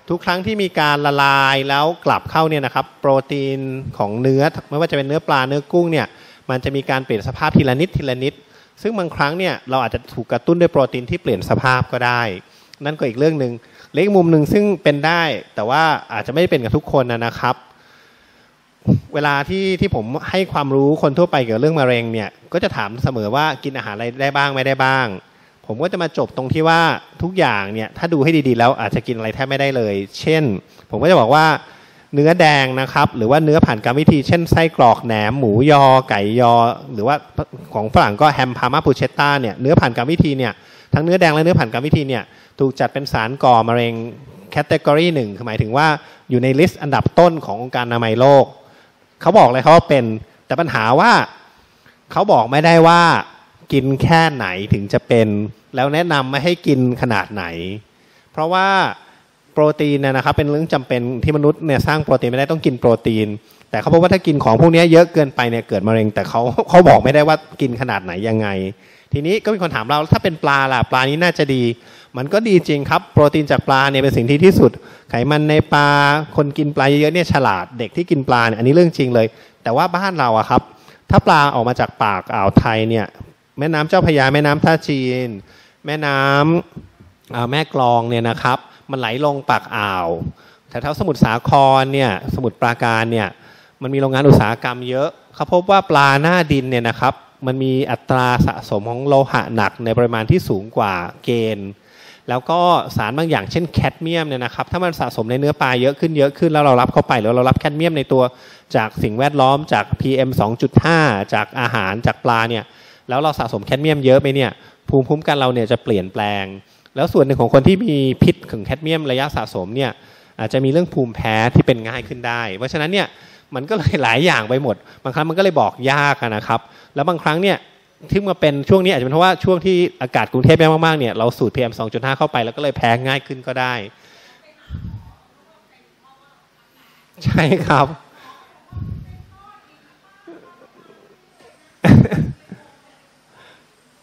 ทุกครั้งที่มีการละลายแล้วกลับเข้าเนี่ยนะครับโปรตีนของเนื้อไม่ว่าจะเป็นเนื้อปลาเนื้อกุ้งเนี่ยมันจะมีการเปลี่ยนสภาพทีละนิดทีละนิดซึ่งบางครั้งเนี่ยเราอาจจะถูกกระตุ้นด้วยโปรตีนที่เปลี่ยนสภาพก็ได้นั่นก็อีกเรื่องหนึ่งเล็กมุมหนึ่งซึ่งเป็นได้แต่ว่าอาจจะไม่ได้เป็นกับทุกคนนะครับเวลาที่ผมให้ความรู้คนทั่วไปเกี่ยวกับเรื่องมะเร็งเนี่ยก็จะถามเสมอว่ากินอาหารอะไรได้บ้างไม่ได้บ้างผมก็จะมาจบตรงที่ว่าทุกอย่างเนี่ยถ้าดูให้ดีๆแล้วอาจจะกินอะไรแทบไม่ได้เลยเช่นผมก็จะบอกว่าเนื้อแดงนะครับหรือว่าเนื้อผ่านกรรมวิธีเช่นไส้กรอกแหนมหมูยอไก่ยอหรือว่าของฝรั่งก็แฮมพาร์มาพูเชตตาเนี่ยเนื้อผ่านกรรมวิธีเนี่ยทั้งเนื้อแดงและเนื้อผ่านกรรมวิธีเนี่ยถูกจัดเป็นสารก่อมะเร็งแคตตากรีหนึ่งหมายถึงว่าอยู่ในลิสต์อันดับต้นขององค์การอนามัยโลกเขาบอกเลยเขาว่าเป็นแต่ปัญหาว่าเขาบอกไม่ได้ว่ากินแค่ไหนถึงจะเป็นแล้วแนะนำไม่ให้กินขนาดไหนเพราะว่าโปรตีนนะครับเป็นเรื่องจำเป็นที่มนุษย์เนี่ยสร้างโปรตีนไม่ได้ต้องกินโปรตีนแต่เขาบอกว่าถ้ากินของพวกนี้เยอะเกินไปเนี่ยเกิดมะเร็งแต่เขาบอกไม่ได้ว่ากินขนาดไหนยังไงทีนี้ก็มีคนถามเราถ้าเป็นปลาล่ะปลานี้น่าจะดีมันก็ดีจริงครับโปรตีนจากปลาเนี่ยเป็นสิ่งที่ที่สุดไขมันในปลาคนกินปลาเยอะๆเนี่ยฉลาดเด็กที่กินปลาเนี่ยอันนี้เรื่องจริงเลยแต่ว่าบ้านเราอะครับถ้าปลาออกมาจากปากอ่าวไทยเนี่ยแม่น้ำเจ้าพระยาแม่น้ำท่าจีนแม่น้ำแม่กลองเนี่ยนะครับมันไหลลงปากอ่าวแถวๆสมุทรสาครเนี่ยสมุทรปราการเนี่ยมันมีโรงงานอุตสาหกรรมเยอะเขาพบว่าปลาหน้าดินเนี่ยนะครับมันมีอัตราสะสมของโลหะหนักในปริมาณที่สูงกว่าเกณฑ์แล้วก็สารบางอย่างเช่นแคดเมียมเนี่ยนะครับถ้ามันสะสมในเนื้อปลาเยอะขึ้นแล้วเรารับเข้าไปแล้วเรารับแคดเมียมในตัวจากสิ่งแวดล้อมจาก PM 2.5 จากอาหารจากปลาเนี่ยแล้วเราสะสมแคดเมียมเยอะไหมเนี่ยภูมิคุ้มกันเราเนี่ยจะเปลี่ยนแปลงแล้วส่วนหนึ่งของคนที่มีพิษของแคดเมียมระยะสะสมเนี่ยอาจจะมีเรื่องภูมิแพ้ที่เป็นง่ายขึ้นได้เพราะฉะนั้นเนี่ยมันก็เลยหลายอย่างไปหมดบางครั้งมันก็เลยบอกยากนะครับแล้วบางครั้งเนี่ยที่มาเป็นช่วงนี้อาจจะเป็นเพราะว่าช่วงที่อากาศกรุงเทพแย่มากๆเนี่ยเราสูด PM 2.5 เข้าไปแล้วก็เลยแพ้ง่ายขึ้นก็ได้ใช่ครับ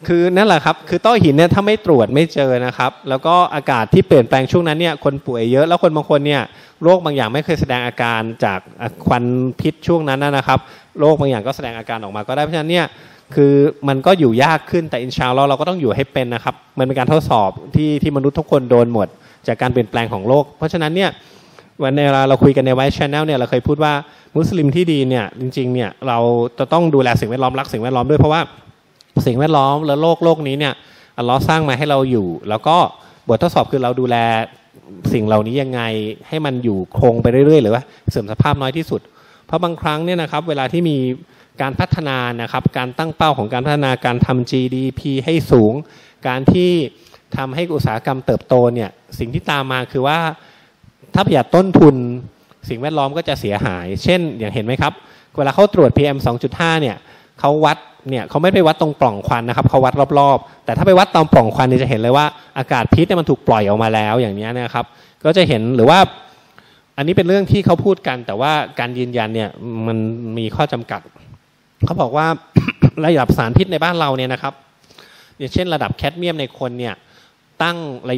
คือนั่นแหละครับคือต้อหินเนี่ยถ้าไม่ตรวจไม่เจอนะครับแล้วก็อากาศที่เปลี่ยนแปลงช่วงนั้นเนี่ยคนป่วยเยอะแล้วคนบางคนเนี่ยโรคบางอย่างไม่เคยแสดงอาการจากควันพิษช่วงนั้นนะครับโรคบางอย่างก็แสดงอาการออกมาก็ได้เพราะฉะนั้นเนี่ยคือมันก็อยู่ยากขึ้นแต่อินชาอัลเลาะห์เราก็ต้องอยู่ให้เป็นนะครับมันเป็นการทดสอบที่มนุษย์ทุกคนโดนหมดจากการเปลี่ยนแปลงของโลกเพราะฉะนั้นเนี่ยวันเวลาเราคุยกันในไวท์ชาแนลเนี่ยเราเคยพูดว่ามุสลิมที่ดีเนี่ยจริงๆเนี่ยเราจะต้องดูแลสิ่งแวดล้อมรักสิ่งแวดล้อมด้วยเพราะว่าสิ่งแวดล้อมและโลกนี้เนี่ยอัลเลาะห์สร้างมาให้เราอยู่แล้วก็บททดสอบคือเราดูแลสิ่งเหล่านี้ยังไงให้มันอยู่คงไปเรื่อยๆหรือว่าเสื่อมสภาพน้อยที่สุดเพราะบางครั้งเนี่ยนะครับเวลาที่มีการพัฒนานะครับการตั้งเป้าของการพัฒนาการทำ GDP ให้สูงการที่ทำให้อุตสาหกรรมเติบโตเนี่ยสิ่งที่ตามมาคือว่าถ้าประหยัดต้นทุน สิ่งแวดล้อมก็จะเสียหายเช่นอย่างเห็นไหมครับเวลาเขาตรวจ PM 2.5 เนี่ยเขาวัดเนี่ยเขาไม่ไปวัดตรงปล่องควันนะครับเขาวัดรอบๆแต่ถ้าไปวัดตามปล่องควันเนี่ยจะเห็นเลยว่าอากาศพิษเนี่ยมันถูกปล่อยออกมาแล้วอย่างนี้นะครับก็จะเห็นหรือว่าอันนี้เป็นเรื่องที่เขาพูดกันแต่ว่าการยืนยันเนี่ยมันมีข้อจำกัดเขาบอกว่า ระดับสารพิษในบ้านเราเนี่ยนะครับอย่างเช่นระดับแคดเมียมในคนเนี่ยตั้งร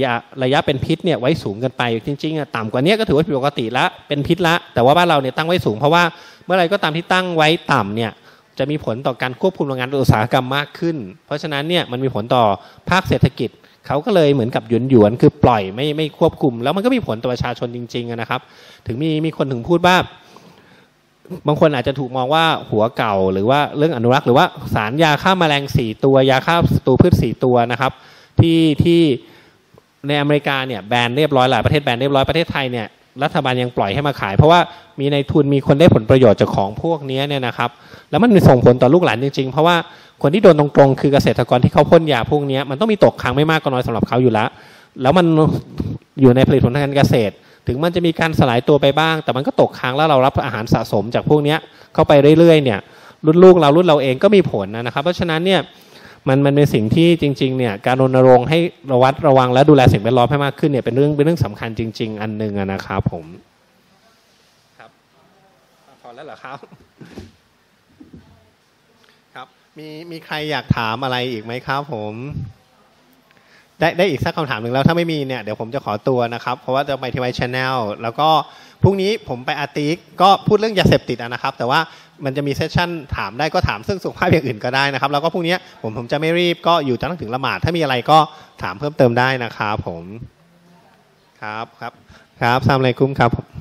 ะยะเป็นพิษเนี่ยไว้สูงเกินไปจริงๆต่ำกว่านี้ก็ถือว่าผิดปกติละเป็นพิษละแต่ว่าบ้านเราเนี่ยตั้งไว้สูงเพราะว่าเมื่อไรก็ตามที่ตั้งไว้ต่ำเนี่ยจะมีผลต่อการควบคุมโรงงานอุตสาหกรรมมากขึ้นเพราะฉะนั้นเนี่ยมันมีผลต่อภาคเศรษฐกิจเขาก็เลยเหมือนกับหยวนคือปล่อยไม่ควบคุมแล้วมันก็มีผลต่อประชาชนจริงๆนะครับถึงมีคนถึงพูดว่าบางคนอาจจะถูกมองว่าหัวเก่าหรือว่าเรื่องอนุรักษ์หรือว่าสารยาฆ่าแมลง4ตัวยาฆ่าศัตรูพืช4ตัวนะครับที่ในอเมริกาเนี่ยแบนเรียบร้อยหลายประเทศแบนเรียบร้อยประเทศไทยเนี่ยรัฐบาลยังปล่อยให้มาขายเพราะว่ามีในทุนมีคนได้ผลประโยชน์จากของพวกนี้เนี่ยนะครับแล้วมันมีส่งผลต่อลูกหลานจริงๆเพราะว่าคนที่โดนตรงๆคือเกษตรกรที่เขาพ่นยาพวกนี้มันต้องมีตกค้างไม่มากก็น้อยสำหรับเขาอยู่แล้วมันอยู่ในผลิตผลทางการเกษตรถึงมันจะมีการสลายตัวไปบ้างแต่มันก็ตกค้างแล้วเรารับอาหารสะสมจากพวกนี้เข้าไปเรื่อยๆเนี่ยรุ่นลูกเรารุ่นเราเองก็มีผลนะครับเพราะฉะนั้นเนี่ยมันเป็นสิ่งที่จริงๆเนี่ยการรณรงค์ให้ระวังและดูแลสิ่งแวดล้อมให้มากขึ้นเนี่ยเป็นเรื่องสำคัญจริงๆอันหนึ่งนะครับผมครับพอแล้วเหรอครับครับมีใครอยากถามอะไรอีกไหมครับผมได้อีกสักคำถามหนึ่งแล้วถ้าไม่มีเนี่ยเดี๋ยวผมจะขอตัวนะครับเพราะว่าจะไปที่ไวท์แชนแนลแล้วก็พรุ่งนี้ผมไปอาร์ติกก็พูดเรื่องยาเสพติดนะครับแต่ว่ามันจะมีเซสชั่นถามได้ก็ถามซึ่งสุขภาพอย่างอื่นก็ได้นะครับแล้วก็พรุ่งนี้ผมจะไม่รีบก็อยู่จนถึงละหมาดถ้ามีอะไรก็ถามเพิ่มเติมได้นะครับผมครับครับครับอัสสลามุอะลัยกุมครับ